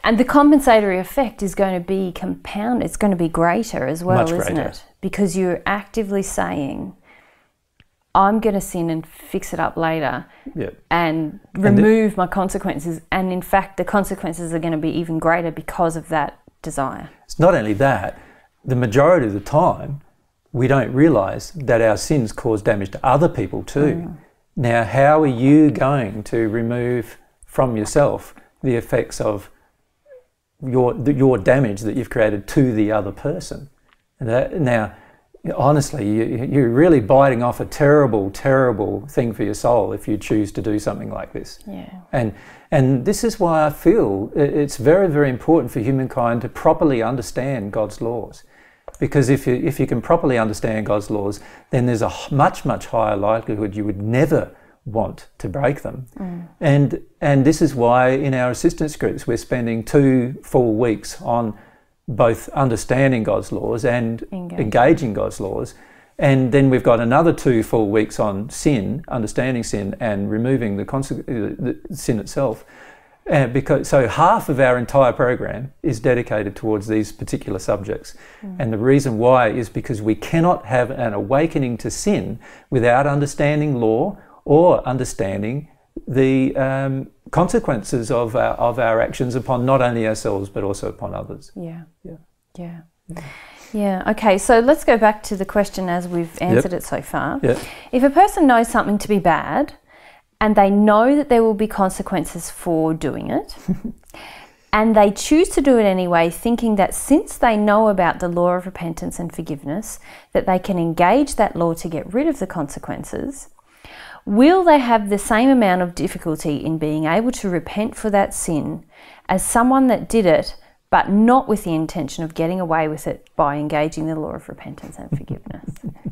And the compensatory effect is going to be compounded. It's going to be greater as well, greater. Isn't it? Because you're actively saying, I'm going to sin and fix it up later, yeah, and remove and my consequences. And in fact, the consequences are going to be even greater because of that desire. It's not only that, the majority of the time, we don't realise that our sins cause damage to other people too. Mm. Now, how are you going to remove from yourself the effects of your your damage that you've created to the other person? And that, now, honestly, you, you're really biting off a terrible, terrible thing for your soul if you choose to do something like this. Yeah. And and this is why I feel it's very, very important for humankind to properly understand God's laws. Because if you, if you can properly understand God's laws, then there's a much, much higher likelihood you would never want to break them. Mm. And, and this is why in our assistance groups we're spending two full weeks on both understanding God's laws and engaging, engaging God's laws. And then we've got another two full weeks on sin, understanding sin and removing the, the, the sin itself. And because, so half of our entire program is dedicated towards these particular subjects. Mm. And the reason why is because we cannot have an awakening to sin without understanding law or understanding the um, consequences of our, of our actions upon not only ourselves but also upon others. Yeah. Yeah. Yeah. Yeah. Yeah. Okay, so let's go back to the question as we've answered yep. it so far. Yep. If a person knows something to be bad, and they know that there will be consequences for doing it, and they choose to do it anyway, thinking that since they know about the law of repentance and forgiveness, that they can engage that law to get rid of the consequences, will they have the same amount of difficulty in being able to repent for that sin as someone that did it, but not with the intention of getting away with it by engaging the law of repentance and forgiveness?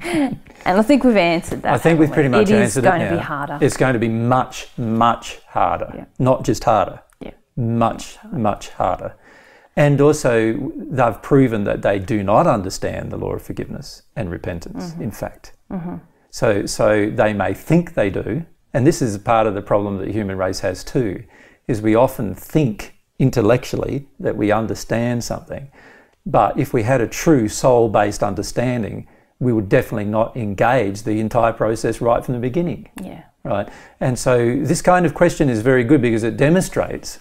And I think we've answered that. I think we've pretty much answered it now. It is going to be harder. It's going to be much, much harder. Yeah. Not just harder. Yeah. Much, much harder. And also, they've proven that they do not understand the law of forgiveness and repentance, mm-hmm. in fact. Mm-hmm. So, so they may think they do, and this is part of the problem that the human race has too, is we often think intellectually that we understand something, but if we had a true soul-based understanding, we would definitely not engage the entire process right from the beginning. Yeah. Right. And so this kind of question is very good because it demonstrates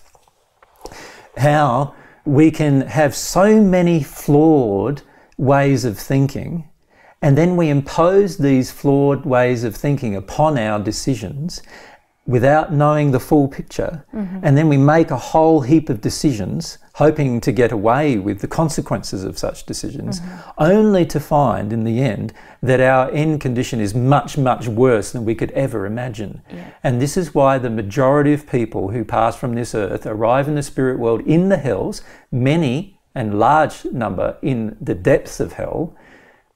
how we can have so many flawed ways of thinking, and then we impose these flawed ways of thinking upon our decisions without knowing the full picture, mm-hmm. and then we make a whole heap of decisions hoping to get away with the consequences of such decisions, mm-hmm. only to find in the end that our end condition is much, much worse than we could ever imagine. Yeah. And this is why the majority of people who pass from this earth arrive in the spirit world in the hells, many and large number in the depths of hell,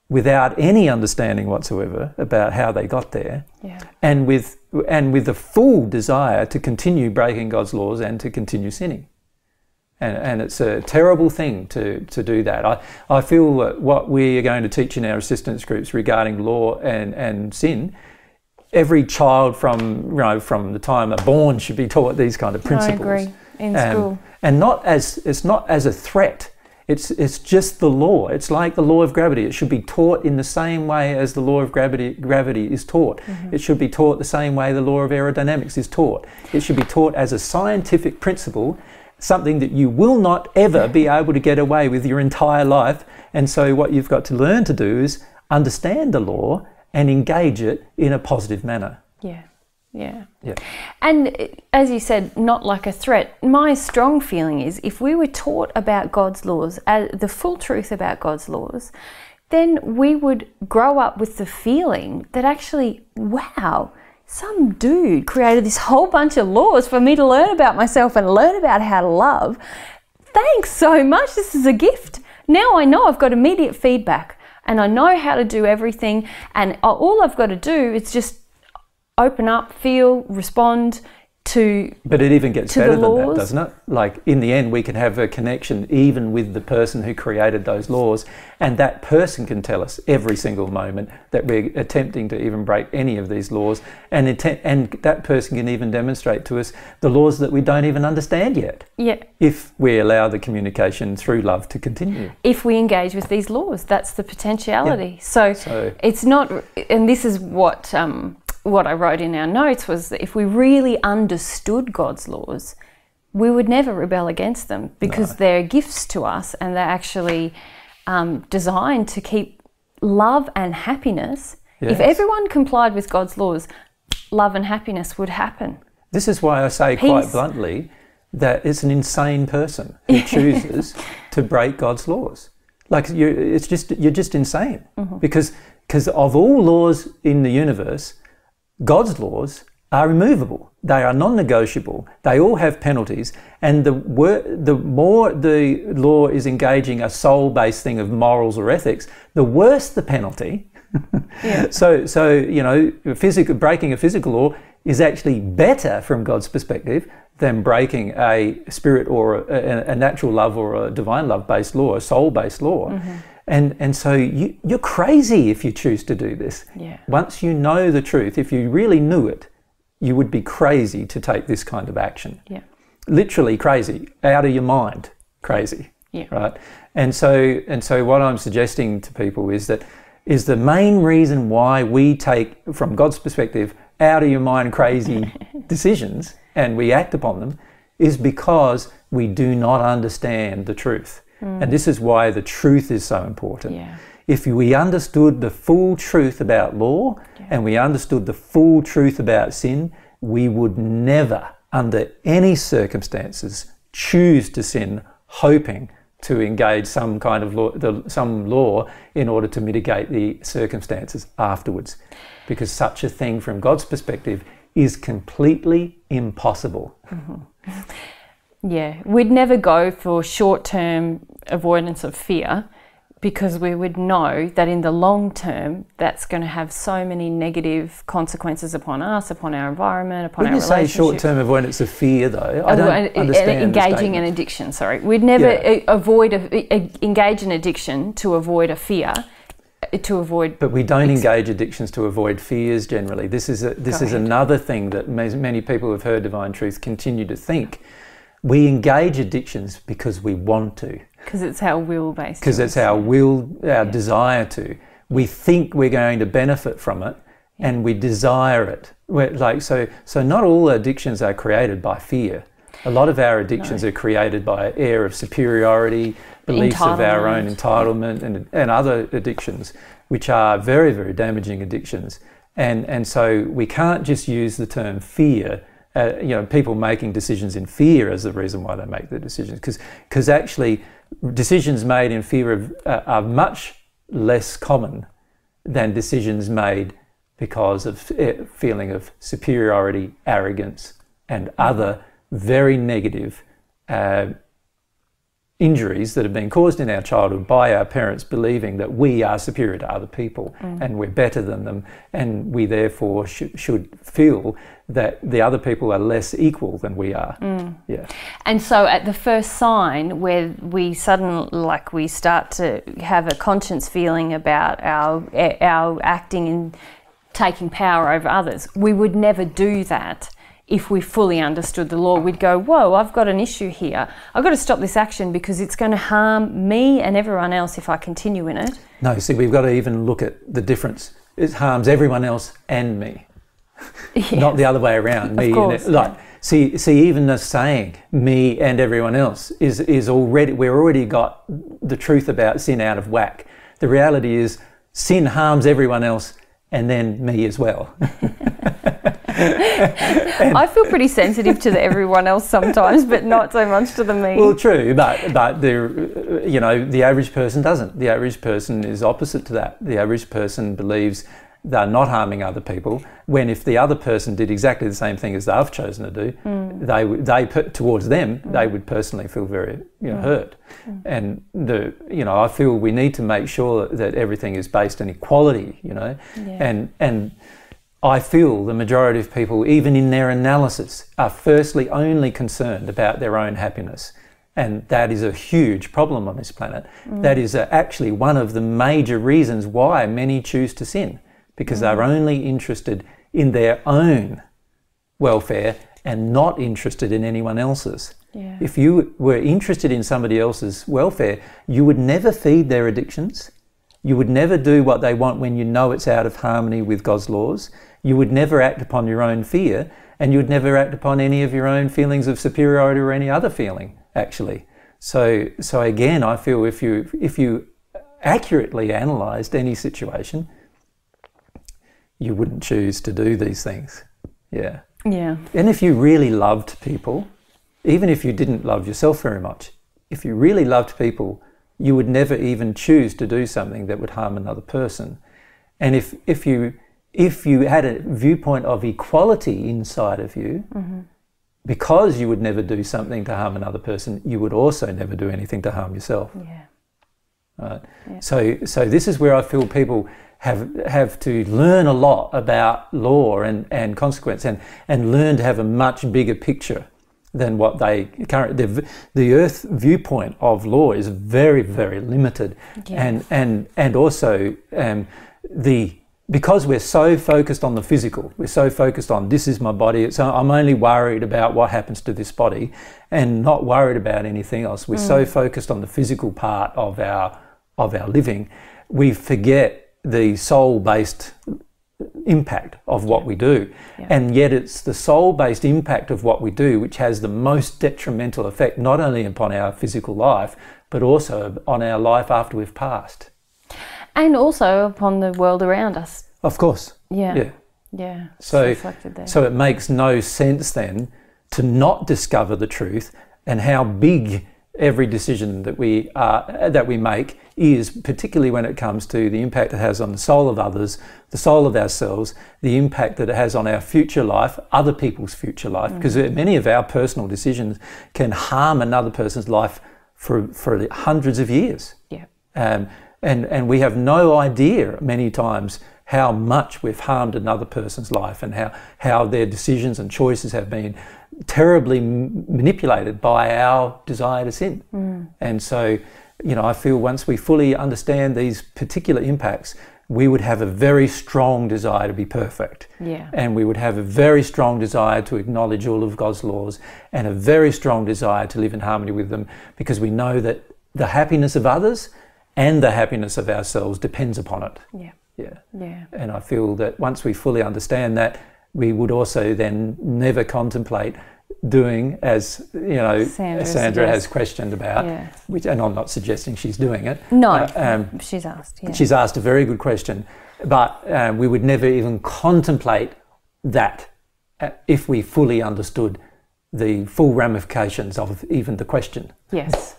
without any understanding whatsoever about how they got there, yeah. and with and with the full desire to continue breaking God's laws and to continue sinning. And, and it's a terrible thing to, to do that. I, I feel that what we are going to teach in our assistance groups regarding law and, and sin, every child from, you know, from the time they're born should be taught these kind of principles. No, I agree, in um, school. And not as, it's not as a threat. It's, it's just the law. It's like the law of gravity. It should be taught in the same way as the law of gravity, gravity is taught. Mm-hmm. It should be taught the same way the law of aerodynamics is taught. It should be taught as a scientific principle, something that you will not ever be able to get away with your entire life. And so what you've got to learn to do is understand the law and engage it in a positive manner. Yeah. Yeah. Yeah. And as you said, not like a threat. My strong feeling is if we were taught about God's laws, uh, the full truth about God's laws, then we would grow up with the feeling that actually, wow, some dude created this whole bunch of laws for me to learn about myself and learn about how to love. Thanks so much. This is a gift. Now I know I've got immediate feedback and I know how to do everything. And all I've got to do is just open up, feel, respond, to But it even gets better than that, doesn't it? Like, in the end, we can have a connection even with the person who created those laws, and that person can tell us every single moment that we're attempting to even break any of these laws, and and that person can even demonstrate to us the laws that we don't even understand yet. Yeah. If we allow the communication through love to continue. If we engage with these laws, that's the potentiality. Yeah. So, so it's not, and this is what... Um, what I wrote in our notes was that if we really understood God's laws, we would never rebel against them, because no. they're gifts to us, and they're actually um, designed to keep love and happiness. Yes. If everyone complied with God's laws, love and happiness would happen. This is why I say Peace. quite bluntly that it's an insane person who chooses to break God's laws. Like, you, it's just, you're just insane. Mm-hmm. because, because of all laws in the universe, God's laws are immovable. They are non-negotiable. They all have penalties, and the wor the more the law is engaging a soul-based thing of morals or ethics, the worse the penalty. Yeah. So, so you know, physical, breaking a physical law is actually better from God's perspective than breaking a spirit or a, a natural love or a divine love-based law, a soul-based law. Mm-hmm. And, and so you, you're crazy if you choose to do this. Yeah. Once you know the truth, if you really knew it, you would be crazy to take this kind of action. Yeah. Literally crazy, out of your mind crazy. Yeah. Right? And so, and so what I'm suggesting to people is that is the main reason why we take, from God's perspective, out of your mind crazy decisions, and we act upon them, is because we do not understand the truth. Mm. And this is why the truth is so important. Yeah. If we understood the full truth about law, yeah. and we understood the full truth about sin, we would never, under any circumstances, choose to sin hoping to engage some kind of law, the, some law in order to mitigate the circumstances afterwards. Because such a thing, from God's perspective, is completely impossible. Mm-hmm. Yeah, we'd never go for short-term avoidance of fear, because we would know that in the long term, that's going to have so many negative consequences upon us, upon our environment, upon Wouldn't our relationship. You say short-term avoidance of fear, though? I don't uh, understand. Engaging in addiction, sorry. We'd never yeah. avoid a, a, engage in addiction to avoid a fear. To avoid, but we don't engage addictions to avoid fears generally. This is a, this is another thing that many people who've heard Divine Truth continue to think. We engage addictions because we want to. Because it's our will based. Because it's our will, our yeah. desire to. We think we're going to benefit from it, yeah. and we desire it. We're like so. So not all addictions are created by fear. A lot of our addictions no. are created by an air of superiority, beliefs of our own entitlement, and, and other addictions, which are very, very damaging addictions. And, and so we can't just use the term fear, uh, you know, people making decisions in fear as the reason why they make the decisions, because because actually decisions made in fear of, uh, are much less common than decisions made because of a feeling of superiority, arrogance, and other very negative uh, injuries that have been caused in our childhood by our parents believing that we are superior to other people, mm. and we're better than them, and we therefore sh should feel that the other people are less equal than we are. Mm. Yeah. And so at the first sign where we suddenly, like we start to have a conscience feeling about our, our acting and taking power over others, we would never do that. If we fully understood the law, we'd go, whoa, I've got an issue here. I've got to stop this action because it's going to harm me and everyone else if I continue in it. No, see, we've got to even look at the difference. It harms everyone else and me. Yes. Not the other way around. Me of course, and it, like, yeah. see, see, even the saying, me and everyone else, is, is already, we've already got the truth about sin out of whack. The reality is sin harms everyone else and then me as well. And, I feel pretty sensitive to the everyone else sometimes, but not so much to the me. Well, true, but but the you know the average person doesn't. The average person is opposite to that. The average person believes they're not harming other people. When if the other person did exactly the same thing as they've chosen to do, mm. they would they put towards them mm. they would personally feel very you know, mm. hurt. Mm. And the you know I feel we need to make sure that everything is based on equality. You know, yeah. and and. I feel the majority of people, even in their analysis, are firstly only concerned about their own happiness. And that is a huge problem on this planet. Mm. That is uh, actually one of the major reasons why many choose to sin, because mm. they're only interested in their own welfare and not interested in anyone else's. Yeah. If you were interested in somebody else's welfare, you would never feed their addictions. You would never do what they want when you know it's out of harmony with God's laws. You would never act upon your own fear, and you would never act upon any of your own feelings of superiority or any other feeling, actually. So, so again, I feel if you, if you accurately analysed any situation, you wouldn't choose to do these things. Yeah. Yeah. And if you really loved people, even if you didn't love yourself very much, if you really loved people, you would never even choose to do something that would harm another person. And if, if, you, if you had a viewpoint of equality inside of you, mm-hmm. because you would never do something to harm another person, you would also never do anything to harm yourself. Yeah. Right? Yeah. So, so this is where I feel people have, have to learn a lot about law and, and consequence, and, and learn to have a much bigger picture than what they currently, the, the earth viewpoint of law is very, very limited. Yeah. And, and, and also um, the, because we're so focused on the physical, we're so focused on this is my body, it's, I'm only worried about what happens to this body and not worried about anything else. We're mm. so focused on the physical part of our, of our living, we forget the soul-based impact of what yeah. we do. Yeah. And yet it's the soul-based impact of what we do which has the most detrimental effect, not only upon our physical life, but also on our life after we've passed. And also upon the world around us. Of course. Yeah. Yeah. Yeah. So, it's reflected there. So it makes no sense then to not discover the truth and how big every decision that we, uh, that we make is, particularly when it comes to the impact it has on the soul of others, the soul of ourselves, the impact that it has on our future life, other people's future life, because mm-hmm. many of our personal decisions can harm another person's life for, for hundreds of years. Yeah. Um, and, and we have no idea many times how much we've harmed another person's life and how, how their decisions and choices have been terribly manipulated by our desire to sin. Mm. And so, you know, I feel once we fully understand these particular impacts, we would have a very strong desire to be perfect. Yeah. And we would have a very strong desire to acknowledge all of God's laws and a very strong desire to live in harmony with them, because we know that the happiness of others and the happiness of ourselves depends upon it. Yeah. Yeah. Yeah. And I feel that once we fully understand that, we would also then never contemplate doing, as you know, Sandra, Sandra has questioned about, yeah. which, and I'm not suggesting she's doing it. No, uh, um, she's asked. Yeah. She's asked a very good question, but uh, we would never even contemplate that if we fully understood the full ramifications of even the question. Yes.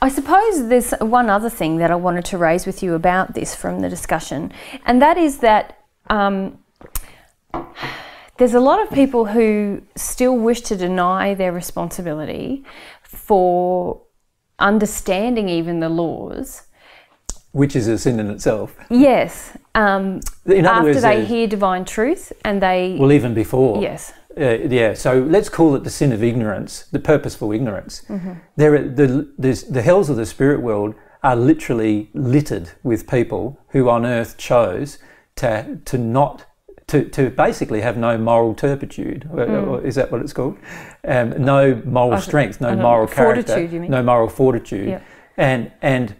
I suppose there's one other thing that I wanted to raise with you about this from the discussion, and that is that um, there's a lot of people who still wish to deny their responsibility for understanding even the laws. Which is a sin in itself. Yes. Um, in other after words, they uh, hear divine truth and they... Well, even before. Yes. Uh, yeah, so let's call it the sin of ignorance, the purposeful ignorance. Mm-hmm. There are the, the, the hells of the spirit world are literally littered with people who on earth chose to, to not... To, to basically have no moral turpitude, mm. or is that what it's called? Um, no moral strength, no moral character, fortitude, you mean? No moral fortitude, yeah. and and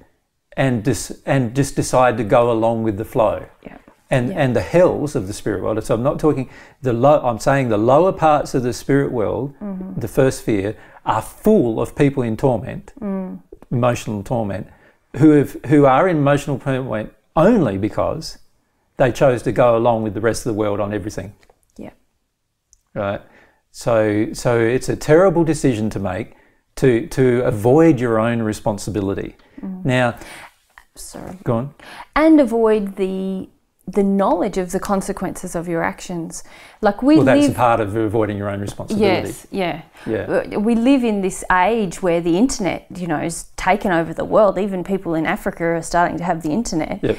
and dis, and just decide to go along with the flow. Yeah. And yeah. and the hells of the spirit world. So I'm not talking the low. I'm saying the lower parts of the spirit world, mm-hmm. the first sphere, are full of people in torment, mm. emotional torment, who have who are in emotional torment only because they chose to go along with the rest of the world on everything. Yeah. Right? So, so it's a terrible decision to make to, to avoid your own responsibility. Mm. Now, sorry. Go on. And avoid the, the knowledge of the consequences of your actions. Like we well, that's live, a part of avoiding your own responsibility. Yes, yeah. yeah. We live in this age where the internet, you know, is taken over the world. Even people in Africa are starting to have the internet. Yep.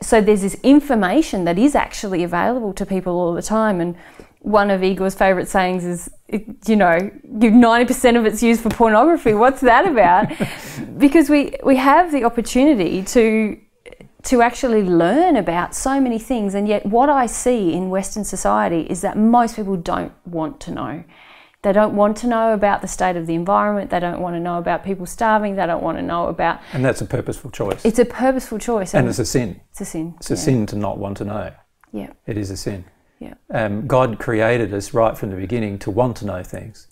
so there's this information that is actually available to people all the time. And one of Igor's favourite sayings is, you know, ninety percent of it's used for pornography. What's that about? Because we, we have the opportunity to, to actually learn about so many things. And yet what I see in Western society is that most people don't want to know. They don't want to know about the state of the environment. They don't want to know about people starving. They don't want to know about... And that's a purposeful choice. It's a purposeful choice. And it's a sin. It's a sin. It's a yeah. sin to not want to know. Yeah. It is a sin. Yeah. Um, God created us right from the beginning to want to know things.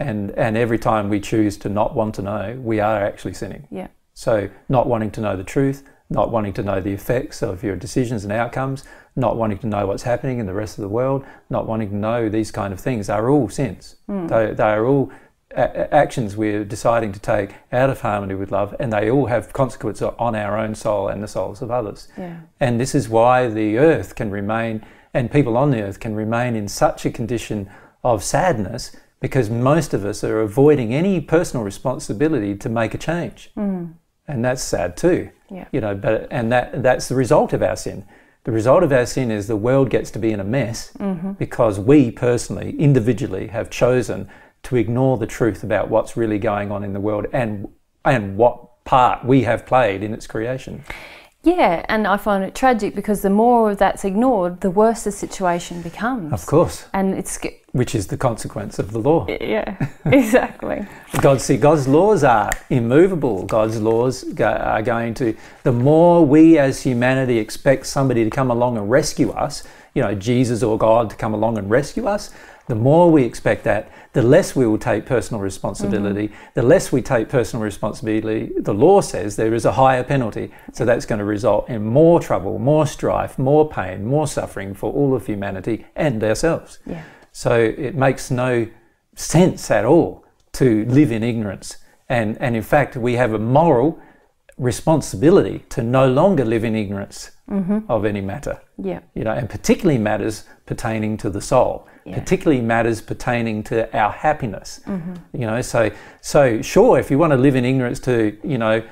And, and every time we choose to not want to know, we are actually sinning. Yeah. So not wanting to know the truth, not wanting to know the effects of your decisions and outcomes, not wanting to know what's happening in the rest of the world, not wanting to know these kind of things are all sins. Mm. They, they are all a actions we're deciding to take out of harmony with love, and they all have consequences on our own soul and the souls of others. Yeah. And this is why the earth can remain, and people on the earth can remain in such a condition of sadness, because most of us are avoiding any personal responsibility to make a change. Mm. And that's sad too. Yeah. You know, but and that that's the result of our sin. The result of our sin is the world gets to be in a mess mm-hmm. because we personally, individually, have chosen to ignore the truth about what's really going on in the world and and what part we have played in its creation. Yeah, and I find it tragic because the more of that's ignored, the worse the situation becomes. Of course. And it's which is the consequence of the law. Yeah, exactly. God, see, God's laws are immovable. God's laws go, are going to... The more we as humanity expect somebody to come along and rescue us, you know, Jesus or God to come along and rescue us, the more we expect that, the less we will take personal responsibility. Mm-hmm. The less we take personal responsibility, the law says there is a higher penalty. So that's going to result in more trouble, more strife, more pain, more suffering for all of humanity and ourselves. Yeah. So it makes no sense at all to live in ignorance. And, and in fact, we have a moral responsibility to no longer live in ignorance mm-hmm. of any matter. Yeah. You know, and particularly matters pertaining to the soul. Yeah. Particularly matters pertaining to our happiness. Mm-hmm. You know, so so sure, if you want to live in ignorance to, you know,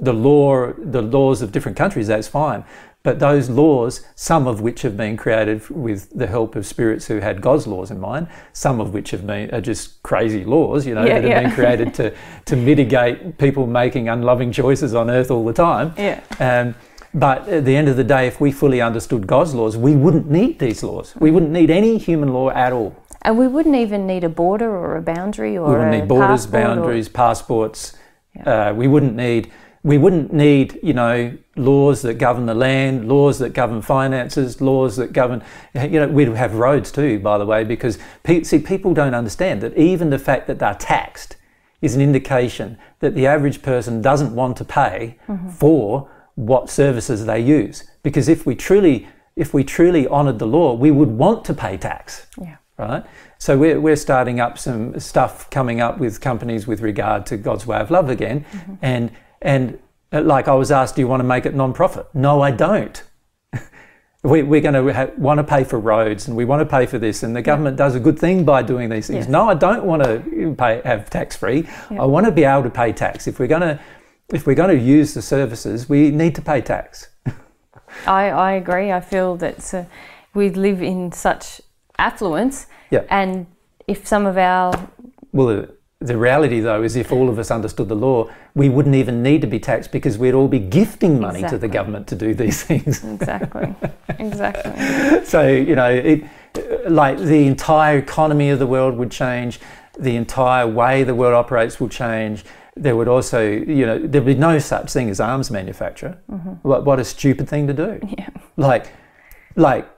the law the laws of different countries, that's fine. But those laws, some of which have been created with the help of spirits who had God's laws in mind, some of which have been are just crazy laws, you know, yeah, that have yeah. been created to to mitigate people making unloving choices on earth all the time. Yeah. Um, but at the end of the day, if we fully understood God's laws, we wouldn't need these laws. We wouldn't need any human law at all. And we wouldn't even need a border or a boundary or a passport. We wouldn't need borders, boundaries, or... passports. Yeah. Uh, we wouldn't need. We wouldn't need, you know, laws that govern the land, laws that govern finances, laws that govern, you know, we'd have roads too, by the way, because, pe see, people don't understand that even the fact that they're taxed is an indication that the average person doesn't want to pay mm-hmm. for what services they use. Because if we truly, if we truly honoured the law, we would want to pay tax. Yeah. Right? So we're, we're starting up some stuff coming up with companies with regard to God's Way of Love again. Mm-hmm. and. And like I was asked, do you want to make it non-profit? No, I don't. we, we're going to want to pay for roads and we want to pay for this, and the government yeah. does a good thing by doing these things. Yeah. No, I don't want to pay, have tax-free. Yeah. I want to be able to pay tax. If we're going to, if we're going to use the services, we need to pay tax. I, I agree. I feel that uh, we live in such affluence, yeah. and if some of our... Well, the reality, though, is if all of us understood the law, we wouldn't even need to be taxed because we'd all be gifting money exactly. to the government to do these things. Exactly, exactly. So, you know, it, like the entire economy of the world would change, the entire way the world operates will change. There would also, you know, there'd be no such thing as arms manufacture. Mm-hmm. What, what a stupid thing to do. Yeah. Like, like...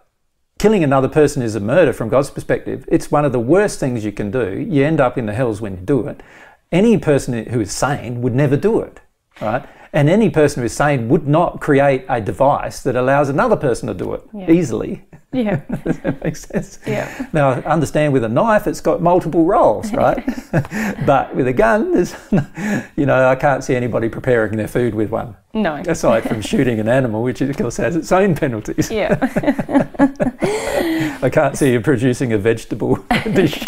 Killing another person is a murder from God's perspective. It's one of the worst things you can do. You end up in the hells when you do it. Any person who is sane would never do it, right? And any person who is sane would not create a device that allows another person to do it yeah. easily. Yeah. Does that make sense? Yeah. Now, I understand with a knife, it's got multiple roles, right? But with a gun, there's, you know, I can't see anybody preparing their food with one. No. Aside from shooting an animal, which of course has its own penalties. Yeah. I can't see you producing a vegetable dish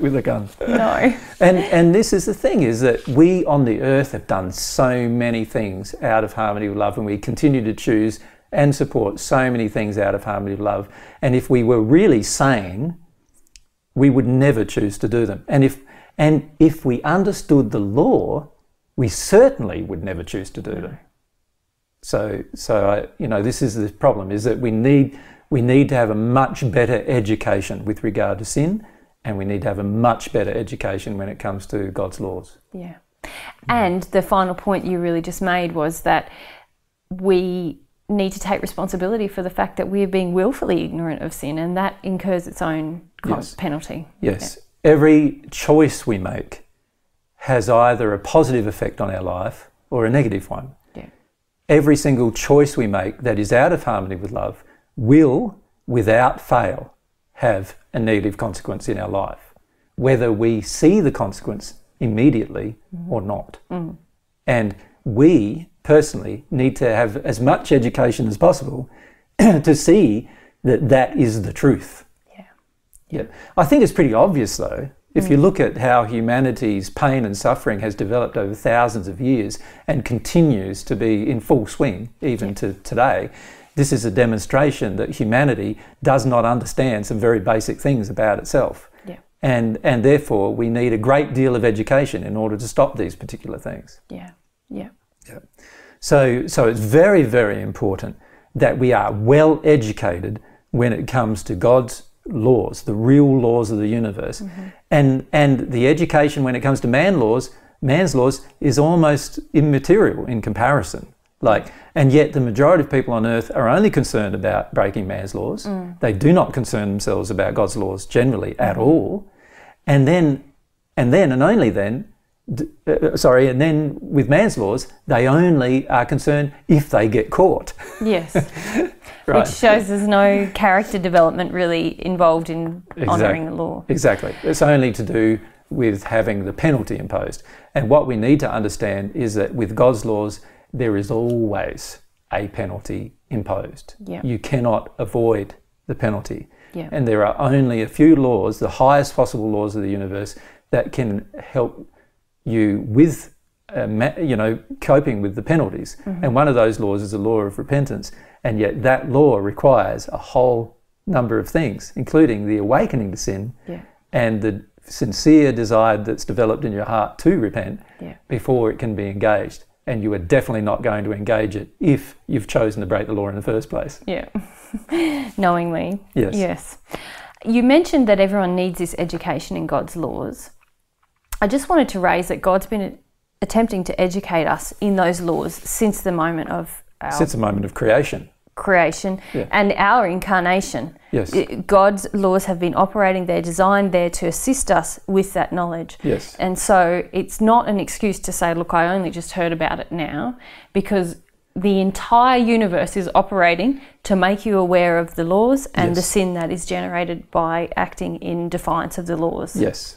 with a gun. No. And, and this is the thing, is that we on the earth have done so many things out of harmony with love, and we continue to choose and support so many things out of harmony of love. And if we were really sane, we would never choose to do them. And if, and if we understood the law, we certainly would never choose to do them. So, so I, you know, this is the problem, is that we need, we need to have a much better education with regard to sin, and we need to have a much better education when it comes to God's laws. Yeah. And the final point you really just made was that we need to take responsibility for the fact that we are being willfully ignorant of sin, and that incurs its own cost, yes. penalty. Yes. Yeah. Every choice we make has either a positive effect on our life or a negative one. Yeah. Every single choice we make that is out of harmony with love will, without fail, have a negative consequence in our life, whether we see the consequence immediately mm-hmm. or not. Mm-hmm. And we personally need to have as much education as possible to see that that is the truth. Yeah. Yeah. I think it's pretty obvious though, if mm. you look at how humanity's pain and suffering has developed over thousands of years and continues to be in full swing even yeah. to today, this is a demonstration that humanity does not understand some very basic things about itself. Yeah. And, and therefore we need a great deal of education in order to stop these particular things. Yeah. Yeah. Yeah. So, so it's very, very important that we are well educated when it comes to God's laws, the real laws of the universe. Mm-hmm. And, and the education when it comes to man laws, man's laws is almost immaterial in comparison. Like, and yet the majority of people on earth are only concerned about breaking man's laws. Mm. They do not concern themselves about God's laws generally at all. And then, and then, and only then, Uh, sorry, and then with man's laws, they only are concerned if they get caught. Yes, right. Which shows there's no character development really involved in exactly. honouring the law. Exactly. It's only to do with having the penalty imposed. And what we need to understand is that with God's laws, there is always a penalty imposed. Yep. You cannot avoid the penalty. Yep. And there are only a few laws, the highest possible laws of the universe, that can help you with, uh, you know, coping with the penalties. Mm-hmm. And one of those laws is the law of repentance. And yet that law requires a whole number of things, including the awakening to sin yeah. and the sincere desire that's developed in your heart to repent yeah. before it can be engaged. And you are definitely not going to engage it if you've chosen to break the law in the first place. Yeah, knowingly. Yes. Yes. You mentioned that everyone needs this education in God's laws. I just wanted to raise that God's been attempting to educate us in those laws since the moment of our... Since the moment of creation. Creation yeah. and our incarnation. Yes. God's laws have been operating. They're designed there to assist us with that knowledge. Yes. And so it's not an excuse to say, look, I only just heard about it now, because the entire universe is operating to make you aware of the laws and yes. the sin that is generated by acting in defiance of the laws. Yes. Yeah.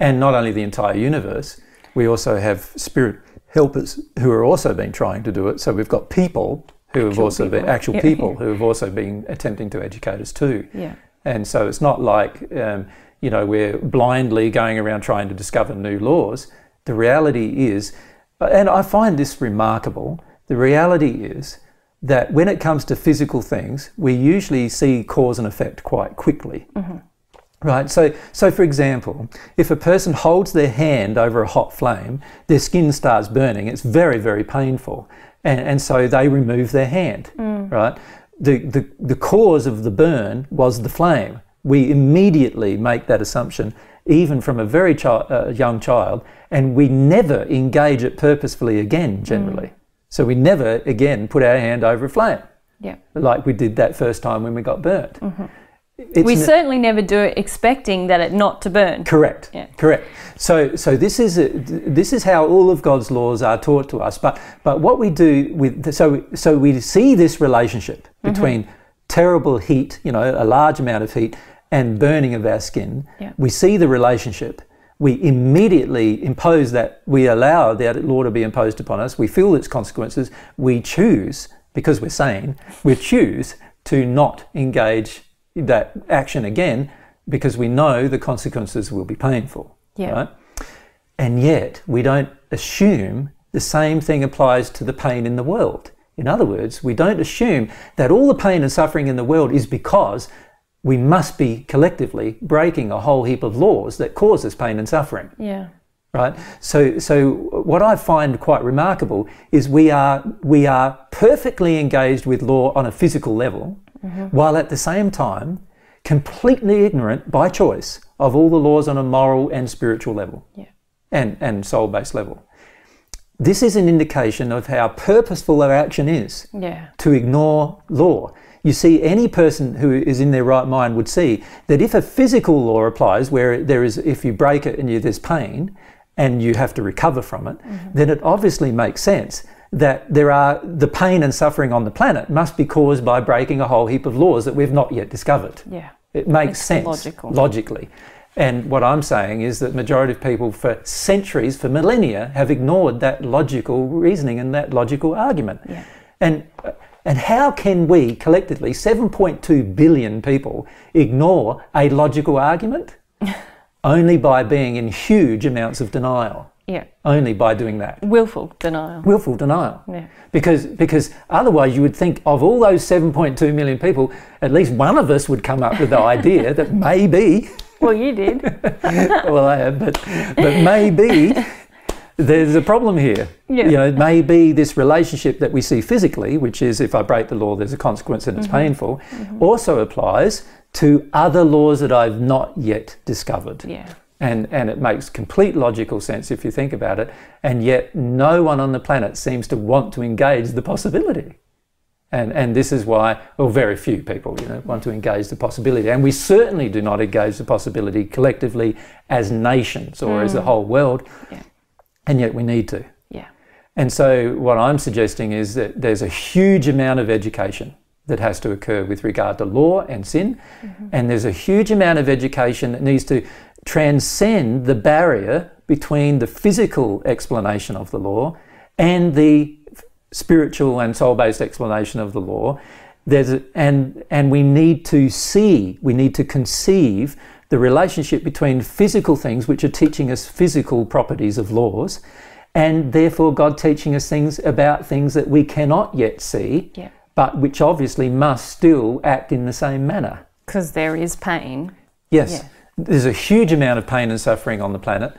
And not only the entire universe, we also have spirit helpers who are also been trying to do it. So we've got people who actual have also people. been actual yeah. people who have also been attempting to educate us too. Yeah. And so it's not like um, you know, we're blindly going around trying to discover new laws. The reality is, and I find this remarkable, the reality is that when it comes to physical things, we usually see cause and effect quite quickly. Mm-hmm. Right, so, so for example, if a person holds their hand over a hot flame, their skin starts burning, it's very, very painful, and, and so they remove their hand, mm. right? The, the, the cause of the burn was the flame. We immediately make that assumption, even from a very chi uh, young child, and we never engage it purposefully again, generally. Mm. So we never, again, put our hand over a flame, yeah. like we did that first time when we got burnt. Mm-hmm. It's we certainly never do it expecting that it not to burn. Correct. Yeah. Correct. So, so this is a, this is how all of God's laws are taught to us. But, but what we do with so so we see this relationship between mm-hmm. terrible heat, you know, a large amount of heat, and burning of our skin. Yeah. We see the relationship. We immediately impose that. We allow that law to be imposed upon us. We feel its consequences. We choose, because we're sane, we choose to not engage that action again, because we know the consequences will be painful. Yeah. Right? And yet we don't assume the same thing applies to the pain in the world. In other words, we don't assume that all the pain and suffering in the world is because we must be collectively breaking a whole heap of laws that causes pain and suffering. Yeah. Right? So, so what I find quite remarkable is we are, we are perfectly engaged with law on a physical level, mm-hmm. while at the same time completely ignorant by choice of all the laws on a moral and spiritual level, yeah. and, and soul-based level. This is an indication of how purposeful our action is, yeah. to ignore law. You see, any person who is in their right mind would see that if a physical law applies, where there is, if you break it and you, there's pain and you have to recover from it, mm-hmm. then it obviously makes sense that there are, the pain and suffering on the planet must be caused by breaking a whole heap of laws that we've not yet discovered. Yeah. It makes it's sense logical. logically. And what I'm saying is that the majority of people for centuries, for millennia, have ignored that logical reasoning and that logical argument. Yeah. And, and how can we collectively, seven point two billion people, ignore a logical argument? Only by being in huge amounts of denial. Yeah. Only by doing that. Willful denial. Willful denial. Yeah. Because, because otherwise you would think of all those seven point two million people, at least one of us would come up with the idea that maybe... Well, you did. Well, I have, but, but maybe there's a problem here. Yeah. You know, maybe this relationship that we see physically, which is if I break the law, there's a consequence and it's mm-hmm. painful, mm-hmm. also applies to other laws that I've not yet discovered. Yeah. And, and it makes complete logical sense if you think about it, and yet no one on the planet seems to want to engage the possibility. And, and this is why, well, very few people, you know, want to engage the possibility. And we certainly do not engage the possibility collectively as nations or mm. as the whole world. Yeah. And yet we need to. Yeah. And so what I'm suggesting is that there's a huge amount of education that has to occur with regard to law and sin. Mm-hmm. And there's a huge amount of education that needs to transcend the barrier between the physical explanation of the law and the spiritual and soul-based explanation of the law. There's a, and and we need to see, we need to conceive the relationship between physical things which are teaching us physical properties of laws, and therefore God teaching us things about things that we cannot yet see, yeah. but which obviously must still act in the same manner. Because there is pain. Yes. Yeah. There's a huge amount of pain and suffering on the planet.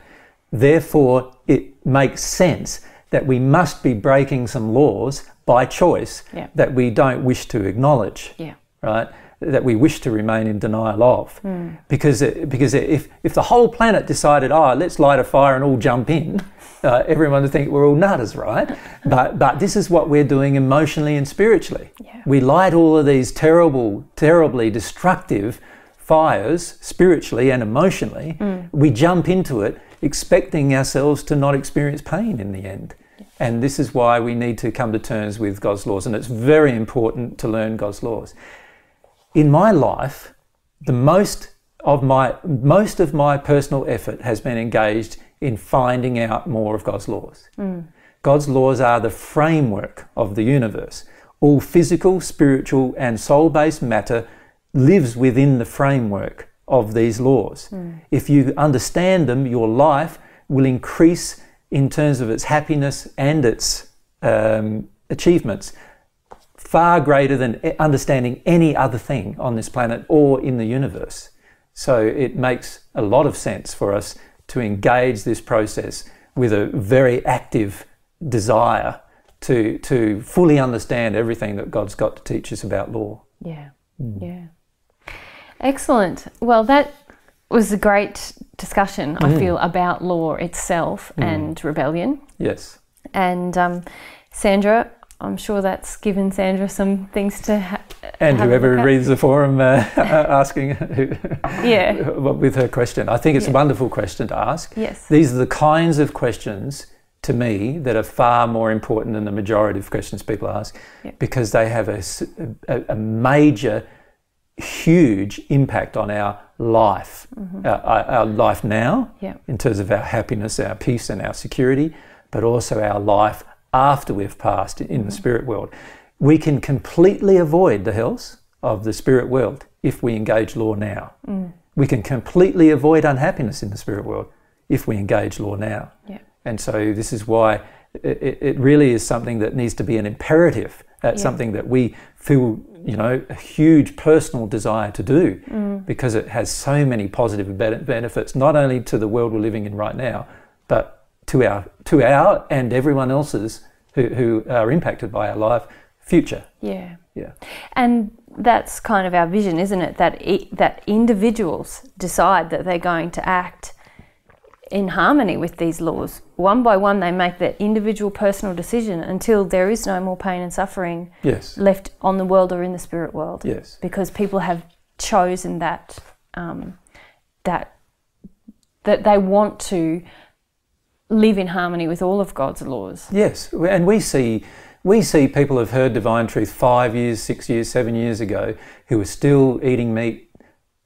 Therefore, it makes sense that we must be breaking some laws by choice, yeah. that we don't wish to acknowledge, yeah. right? That we wish to remain in denial of. Mm. Because, it, because if, if the whole planet decided, oh, let's light a fire and all jump in, uh, everyone would think we're all nutters, right? but, but this is what we're doing emotionally and spiritually. Yeah. We light all of these terrible, terribly destructive fires, spiritually and emotionally. Mm. We jump into it expecting ourselves to not experience pain in the end. And this is why we need to come to terms with God's laws, and it's very important to learn God's laws. In my life, the most of my most of my personal effort has been engaged in finding out more of God's laws. Mm. God's laws are the framework of the universe. All physical, spiritual and soul-based matter lives within the framework of these laws. Mm. If you understand them, your life will increase in terms of its happiness and its um, achievements, far greater than understanding any other thing on this planet or in the universe. So it makes a lot of sense for us to engage this process with a very active desire to, to fully understand everything that God's got to teach us about law. Yeah, mm. yeah. Excellent. Well, that was a great discussion, mm. I feel, about law itself mm. and rebellion. Yes. And um, Sandra, I'm sure that's given Sandra some things to ha and have whoever reads the forum uh, asking yeah. with her question. I think it's yeah. a wonderful question to ask. Yes. These are the kinds of questions, to me, that are far more important than the majority of questions people ask, yeah. because they have a, a, a major... huge impact on our life, mm-hmm. our, our life now, yeah. in terms of our happiness, our peace and our security, but also our life after we've passed in mm-hmm. the spirit world. We can completely avoid the hells of the spirit world if we engage law now. Mm. We can completely avoid unhappiness in the spirit world if we engage law now. Yeah. And so this is why it, it really is something that needs to be an imperative That's yeah. something that we feel, you know, a huge personal desire to do mm. because it has so many positive benefits, not only to the world we're living in right now, but to our, to our and everyone else's who, who are impacted by our life future. Yeah. Yeah. And that's kind of our vision, isn't it? That, it, that individuals decide that they're going to act in harmony with these laws. One by one they make that individual personal decision until there is no more pain and suffering yes. left on the world or in the spirit world. Yes. Because people have chosen that, um, that, that they want to live in harmony with all of God's laws. Yes, and we see, we see people who've heard Divine Truth five years, six years, seven years ago who are still eating meat,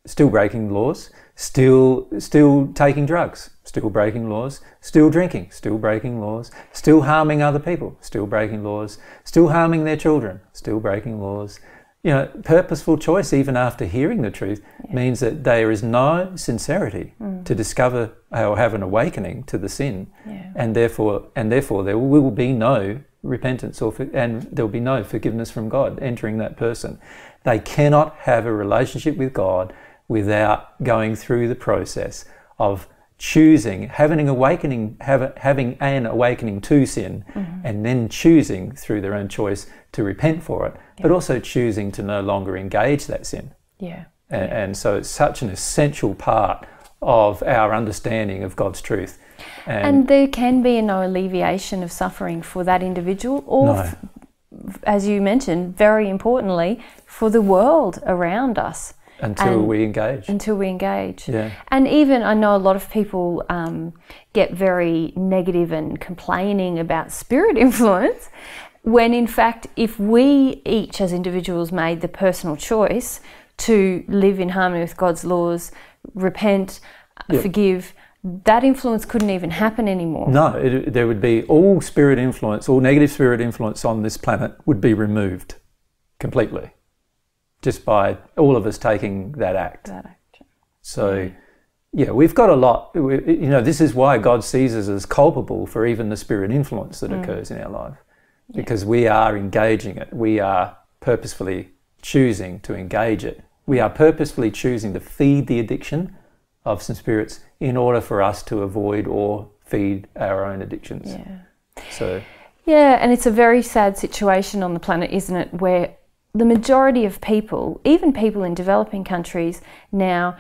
still breaking laws, still, still taking drugs, still breaking laws, still drinking, still breaking laws, still harming other people, still breaking laws, still harming their children, still breaking laws. You know, purposeful choice, even after hearing the truth, yeah. means that there is no sincerity mm. to discover or have an awakening to the sin, yeah. and therefore, and therefore there will be no repentance or for, and there will be no forgiveness from God entering that person. They cannot have a relationship with God without going through the process of choosing, having an awakening, having an awakening to sin, mm-hmm. and then choosing through their own choice to repent for it, yeah. but also choosing to no longer engage that sin. Yeah. And, yeah. and so it's such an essential part of our understanding of God's truth. And, and there can be no alleviation of suffering for that individual or, no. f as you mentioned, very importantly, for the world around us. Until and, we engage. Until we engage. Yeah. And even, I know a lot of people um, get very negative and complaining about spirit influence, when in fact, if we each as individuals made the personal choice to live in harmony with God's laws, repent, yep. forgive, that influence couldn't even happen anymore. No, it, there would be all spirit influence, all negative spirit influence on this planet would be removed completely. Just by all of us taking that act. That act. So, yeah, we've got a lot. We, you know, this is why God sees us as culpable for even the spirit influence that mm. occurs in our life, yeah. because we are engaging it. We are purposefully choosing to engage it. We are purposefully choosing to feed the addiction of some spirits in order for us to avoid or feed our own addictions. Yeah. So. Yeah, and it's a very sad situation on the planet, isn't it, where the majority of people, even people in developing countries now,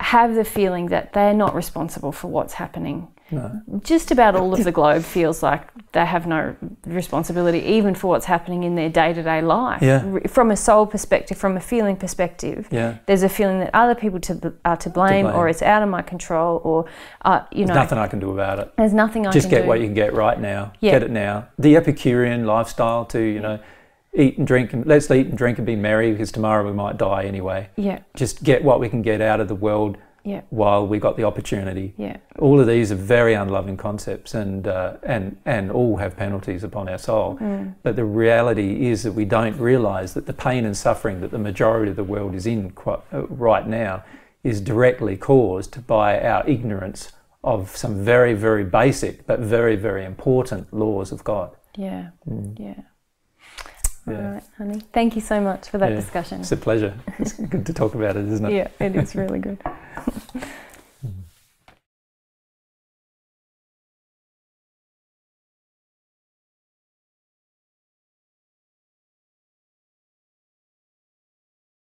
have the feeling that they're not responsible for what's happening. No. Just about all of the globe feels like they have no responsibility even for what's happening in their day-to-day life. Yeah. From a soul perspective, from a feeling perspective, yeah. there's a feeling that other people to, are to blame, to blame or it's out of my control or, uh, you there's know. There's nothing I can do about it. There's nothing I Just can do. Just get what you can get right now. Yeah. Get it now. The Epicurean lifestyle too, you know. Eat and drink, and let's eat and drink and be merry because tomorrow we might die anyway. Yeah. Just get what we can get out of the world yeah. while we got the opportunity. Yeah. All of these are very unloving concepts, and uh, and and all have penalties upon our soul. Mm. But the reality is that we don't realise that the pain and suffering that the majority of the world is in quite, uh, right now is directly caused by our ignorance of some very very basic but very very important laws of God. Yeah. Mm. Yeah. Yeah. All right, honey. Thank you so much for that yeah, discussion. It's a pleasure. It's good to talk about it, isn't it? Yeah, it is really good.